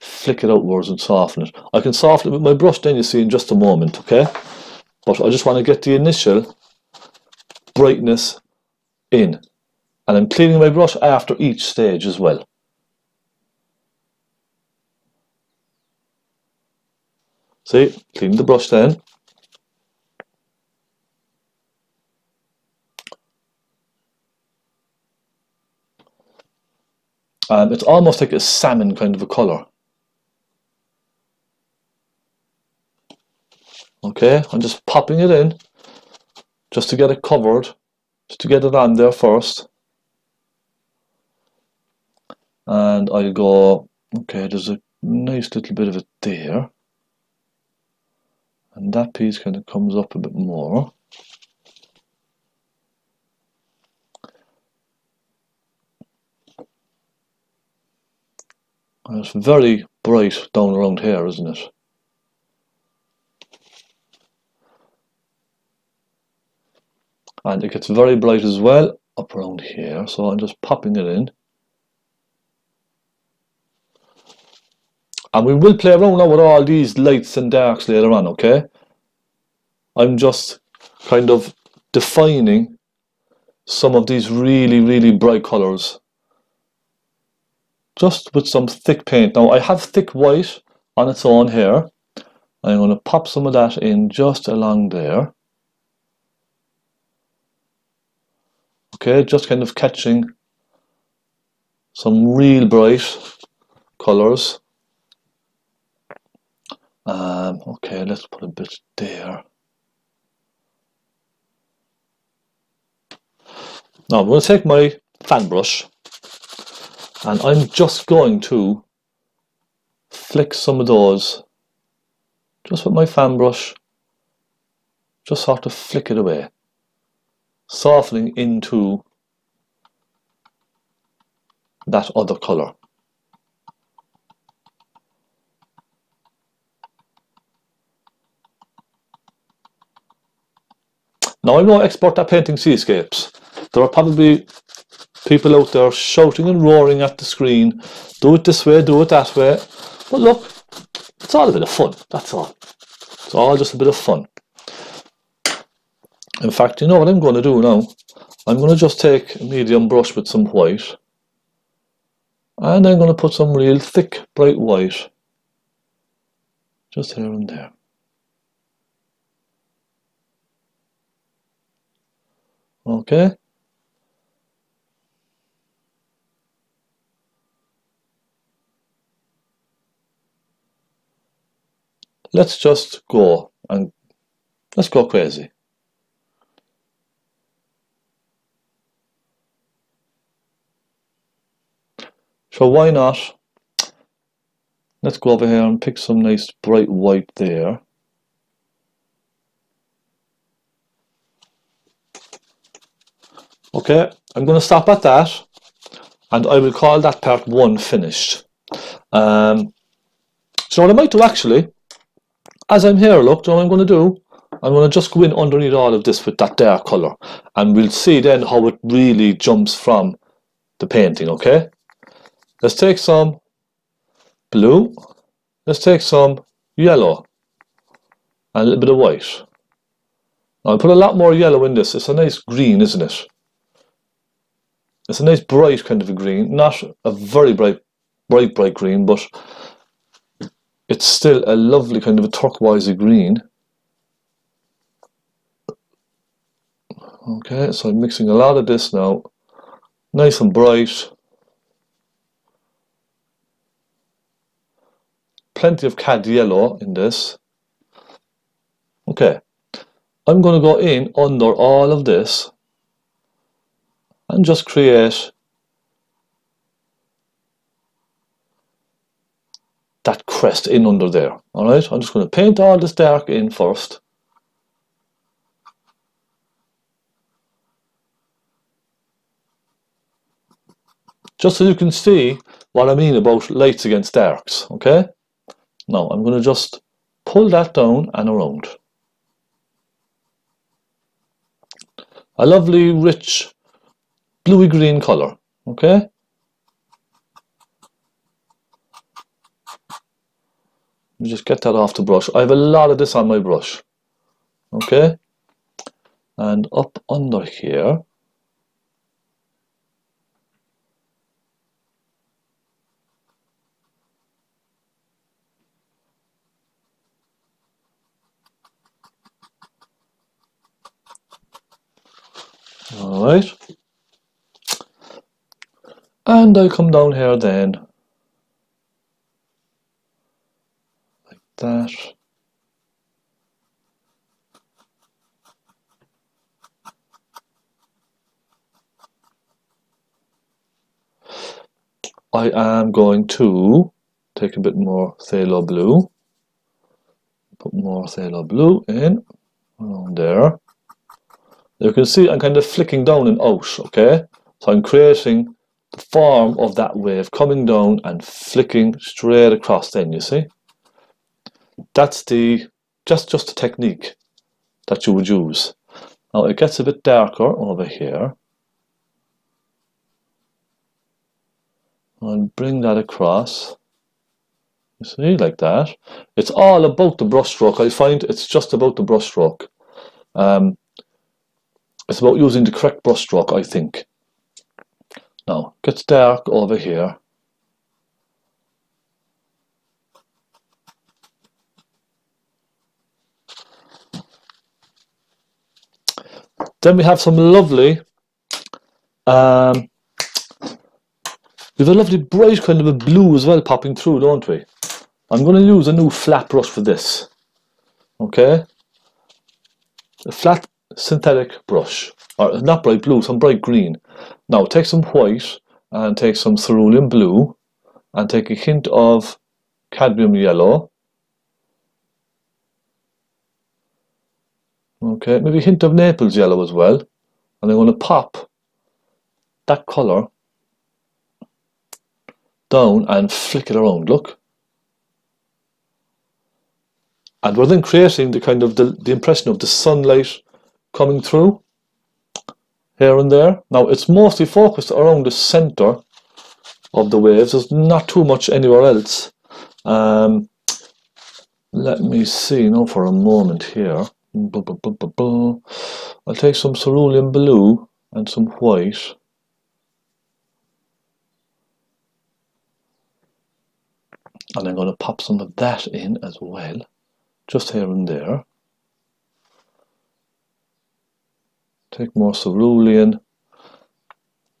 flick it outwards and soften it. I can soften it with my brush then, you see, in just a moment, okay? But I just want to get the initial brightness in. And I'm cleaning my brush after each stage as well. See, clean the brush then. Um, it's almost like a salmon kind of a colour. Okay, I'm just popping it in just to get it covered, just to get it on there first. And I go, okay, there's a nice little bit of it there. And that piece kind of comes up a bit more. And it's very bright down around here, isn't it? And it gets very bright as well up around here, so I'm just popping it in. And we will play around now with all these lights and darks later on, okay? I'm just kind of defining some of these really, really bright colours just with some thick paint. Now I have thick white on its own here. I'm going to pop some of that in just along there. Okay, just kind of catching some real bright colours. Um, okay, let's put a bit there. Now I'm going to take my fan brush and I'm just going to flick some of those just with my fan brush, just sort of flick it away, softening into that other colour. Now I'm no expert at painting seascapes. There are probably people out there shouting and roaring at the screen, do it this way, do it that way. But look, it's all a bit of fun, that's all. It's all just a bit of fun. In fact, you know what I'm going to do now? I'm going to just take a medium brush with some white. And I'm going to put some real thick, bright white. Just here and there. Okay. Let's just go and let's go crazy. So why not? Let's go over here and pick some nice bright white there. Okay, I'm going to stop at that and I will call that part one finished. Um, so what I might do actually, as I'm here, look, you know what I'm going to do? I'm going to just go in underneath all of this with that dark colour, and we'll see then how it really jumps from the painting, okay? Let's take some blue, let's take some yellow, and a little bit of white. I'll put a lot more yellow in this. It's a nice green, isn't it? It's a nice bright kind of a green, not a very bright, bright, bright green, but it's still a lovely kind of a turquoisey green. Okay, so I'm mixing a lot of this now, nice and bright. Plenty of cad yellow in this. Okay, I'm going to go in under all of this and just create that crest in under there. Alright, I'm just going to paint all this dark in first. Just so you can see what I mean about lights against darks, okay? Now I'm going to just pull that down and around. A lovely, rich, bluey-green colour, okay? Let me just get that off the brush. I have a lot of this on my brush, okay? And up under here. Alright, and I come down here then, like that, I am going to take a bit more phthalo blue, put more phthalo blue in, around there. You can see I'm kind of flicking down and out, okay? So I'm creating the form of that wave coming down and flicking straight across then, you see? That's the, just, just the technique that you would use. Now it gets a bit darker over here. And bring that across. You see, like that. It's all about the brush stroke. I find it's just about the brush stroke. Um, It's about using the correct brush stroke, I think. Now, gets dark over here. Then we have some lovely, um, we have a lovely bright kind of a blue as well popping through, don't we? I'm going to use a new flat brush for this. Okay? A flat synthetic brush, or not bright blue, some bright green. Now take some white and take some cerulean blue and take a hint of cadmium yellow. Okay, maybe a hint of Naples yellow as well. And I'm going to pop that colour down and flick it around, look. And we're then creating the kind of the, the impression of the sunlight coming through here and there. Now it's mostly focused around the center of the waves. There's not too much anywhere else. Um, let me see now for a moment here. I'll take some cerulean blue and some white. And I'm going to pop some of that in as well, just here and there. Take more cerulean,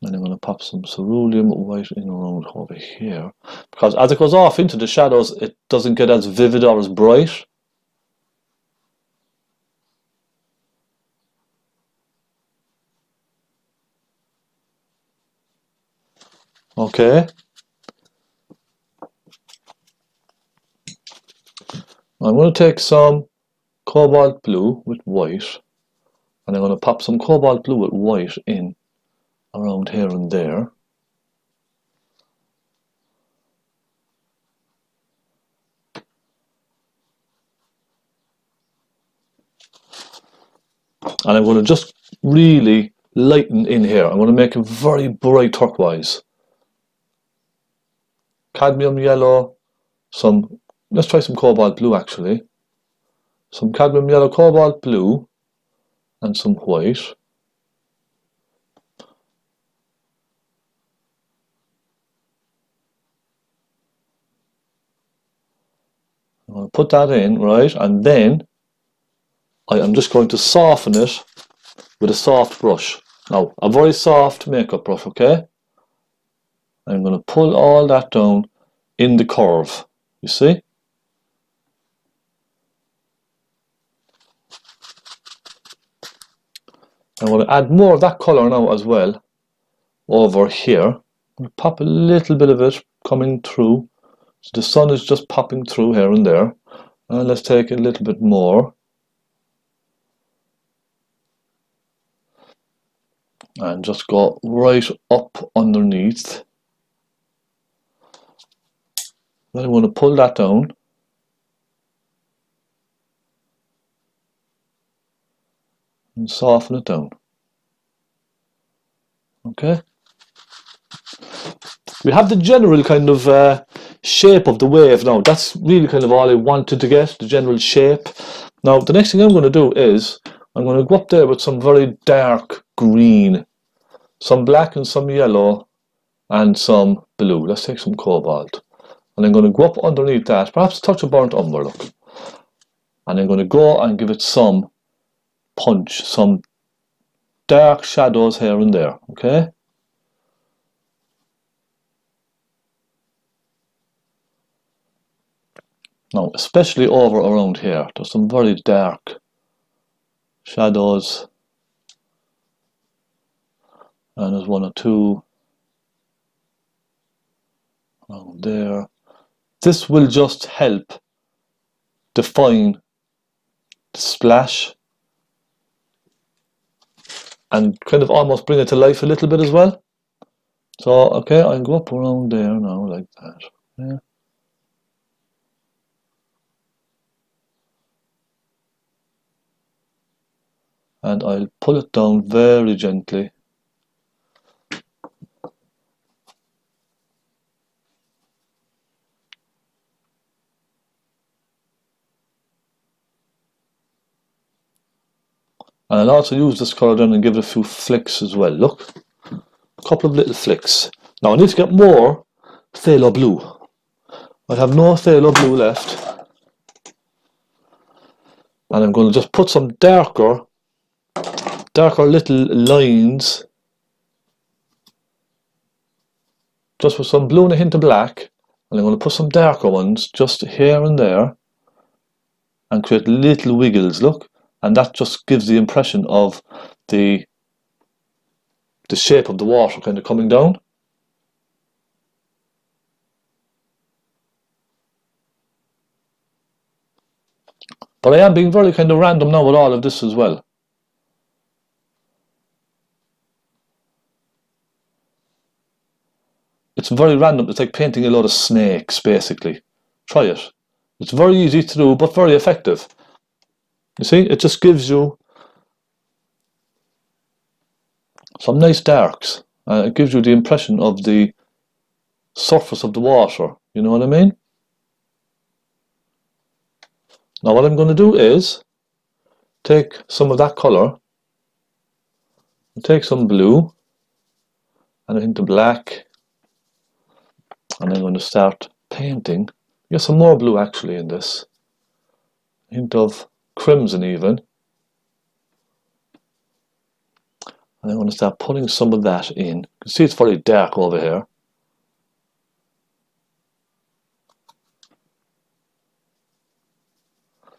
and I'm going to pop some cerulean white in around over here, because as it goes off into the shadows it doesn't get as vivid or as bright. Okay, I'm going to take some cobalt blue with white. And I'm going to pop some cobalt blue with white in around here and there. and I want to just really lighten in here. I want to make it very bright turquoise. Cadmium yellow, some, let's try some cobalt blue actually. Some cadmium yellow, cobalt blue, and some white. I'm going to put that in, right, and then I am just going to soften it with a soft brush. Now, a very soft makeup brush, okay? I'm going to pull all that down in the curve, you see? I'm going to add more of that colour now as well over here. I'm going to pop a little bit of it coming through. So the sun is just popping through here and there. And let's take a little bit more. And just go right up underneath. Then I'm going to pull that down. And soften it down. Okay. We have the general kind of uh, shape of the wave now. That's really kind of all I wanted to get, the general shape. Now, the next thing I'm going to do is I'm going to go up there with some very dark green, some black and some yellow and some blue. Let's take some cobalt, and I'm going to go up underneath that, perhaps touch a burnt umber, look, and I'm going to go and give it some punch, some dark shadows here and there, okay? Now, especially over around here, there's some very dark shadows. And there's one or two around there. This will just help define the splash and kind of almost bring it to life a little bit as well. So, okay, I'll go up around there now like that. Yeah. And I'll pull it down very gently. And I'll also use this colour down and give it a few flicks as well. Look, a couple of little flicks. Now I need to get more phthalo blue. I have no phthalo blue left. And I'm going to just put some darker, darker little lines. Just with some blue and a hint of black. And I'm going to put some darker ones just here and there. And create little wiggles, look. And that just gives the impression of the the shape of the water kind of coming down. But I am being very kind of random now with all of this as well. It's very random. It's like painting a lot of snakes, basically. Try it. It's very easy to do, but very effective. You see, it just gives you some nice darks. Uh, it gives you the impression of the surface of the water. You know what I mean? Now what I'm going to do is take some of that colour, take some blue and a hint of black, and I'm going to start painting. Get some more blue actually in this. Hint of crimson even, and I'm going to start putting some of that in. You can see it's very dark over here.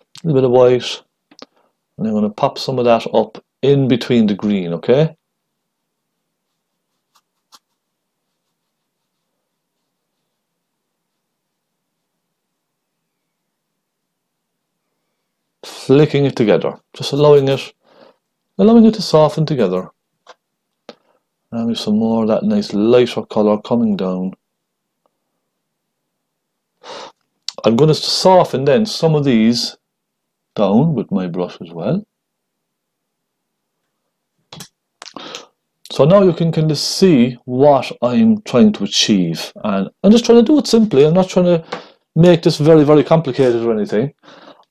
A little bit of white, and I'm going to pop some of that up in between the green, okay? Flicking it together, just allowing it, allowing it to soften together. And there's some more of that nice lighter colour coming down. I'm going to soften then some of these down with my brush as well. So now you can kind of see what I'm trying to achieve, and I'm just trying to do it simply. I'm not trying to make this very very complicated or anything.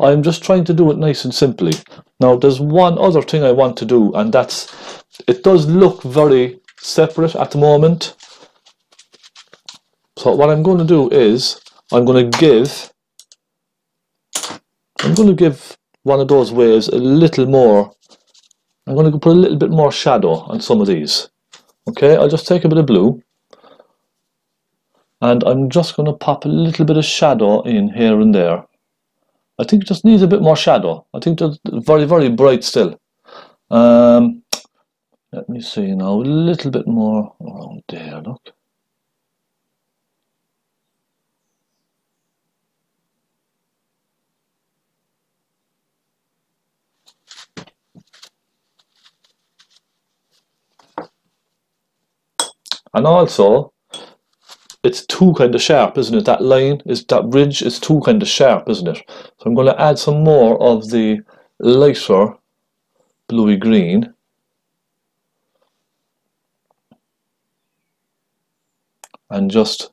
I'm just trying to do it nice and simply. Now there's one other thing I want to do, and that's, it does look very separate at the moment. So what I'm going to do is I'm going to give I'm going to give one of those waves a little more. I'm going to put a little bit more shadow on some of these. Okay, I'll just take a bit of blue and I'm just going to pop a little bit of shadow in here and there. I think it just needs a bit more shadow. I think it's very very bright still. Um, let me see now, a little bit more around there, look. And also, it's too kind of sharp, isn't it? That line, is that ridge is too kind of sharp, isn't it? So I'm going to add some more of the lighter bluey green. And just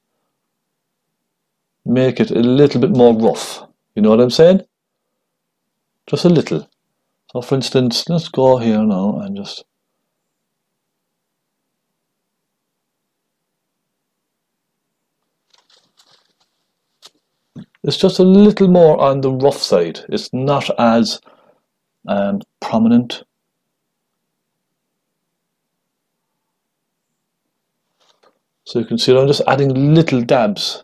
make it a little bit more rough. You know what I'm saying? Just a little. So for instance, let's go here now and just... It's just a little more on the rough side. It's not as um, prominent. So you can see I'm just adding little dabs.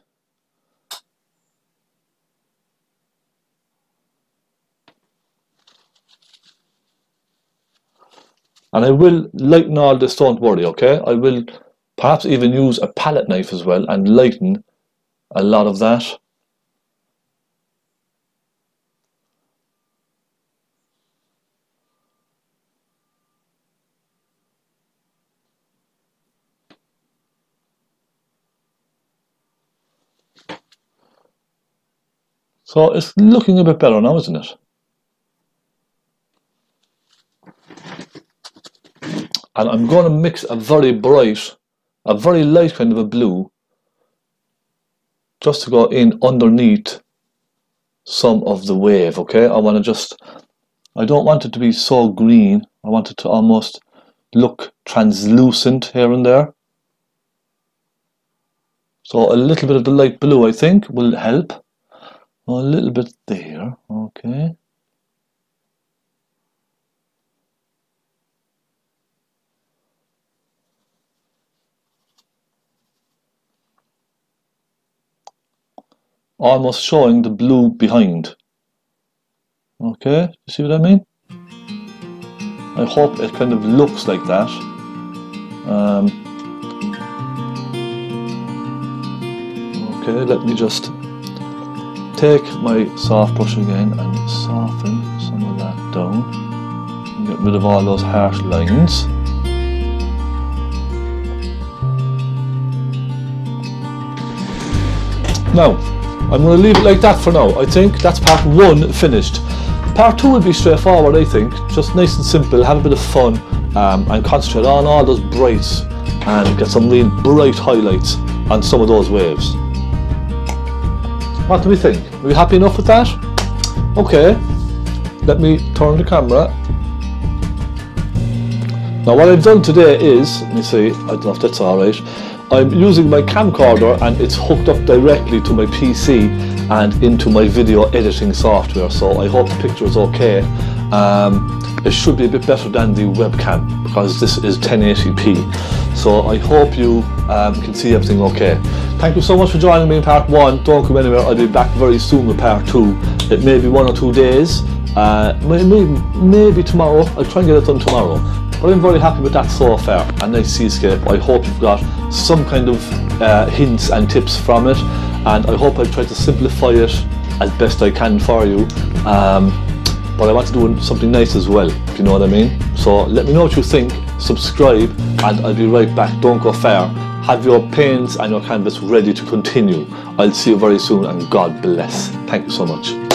And I will lighten all this, don't worry, okay? I will perhaps even use a palette knife as well and lighten a lot of that. So it's looking a bit better now, isn't it? And I'm going to mix a very bright, a very light kind of a blue, just to go in underneath some of the wave, okay? I want to just, I don't want it to be so green. I want it to almost look translucent here and there. So a little bit of the light blue, I think, will help. A little bit there, okay. Almost showing the blue behind. Okay, you see what I mean? I hope it kind of looks like that. Um, okay, let me just take my soft brush again and soften some of that down and get rid of all those harsh lines. Now, I'm going to leave it like that for now. I think that's part one finished. Part two will be straightforward, I think. Just nice and simple, have a bit of fun um, and concentrate on all those brights and get some real bright highlights on some of those waves. What do we think? Are we happy enough with that? Okay, let me turn the camera. Now what I've done today is, let me see, I don't know if that's alright, I'm using my camcorder and it's hooked up directly to my P C and into my video editing software, so I hope the picture is okay. Um, it should be a bit better than the webcam because this is ten eighty p, so I hope you um, can see everything okay. Thank you so much for joining me in part one. Don't go anywhere, I'll be back very soon with part two. It may be one or two days, uh, maybe, maybe tomorrow. I'll try and get it done tomorrow, but I'm very happy with that so far. A nice seascape. I hope you've got some kind of uh, hints and tips from it, and I hope I've tried to simplify it as best I can for you. um, But I want to do something nice as well, if you know what I mean. So let me know what you think, subscribe, and I'll be right back. Don't go far. Have your paints and your canvas ready to continue. I'll see you very soon, and God bless. Thank you so much.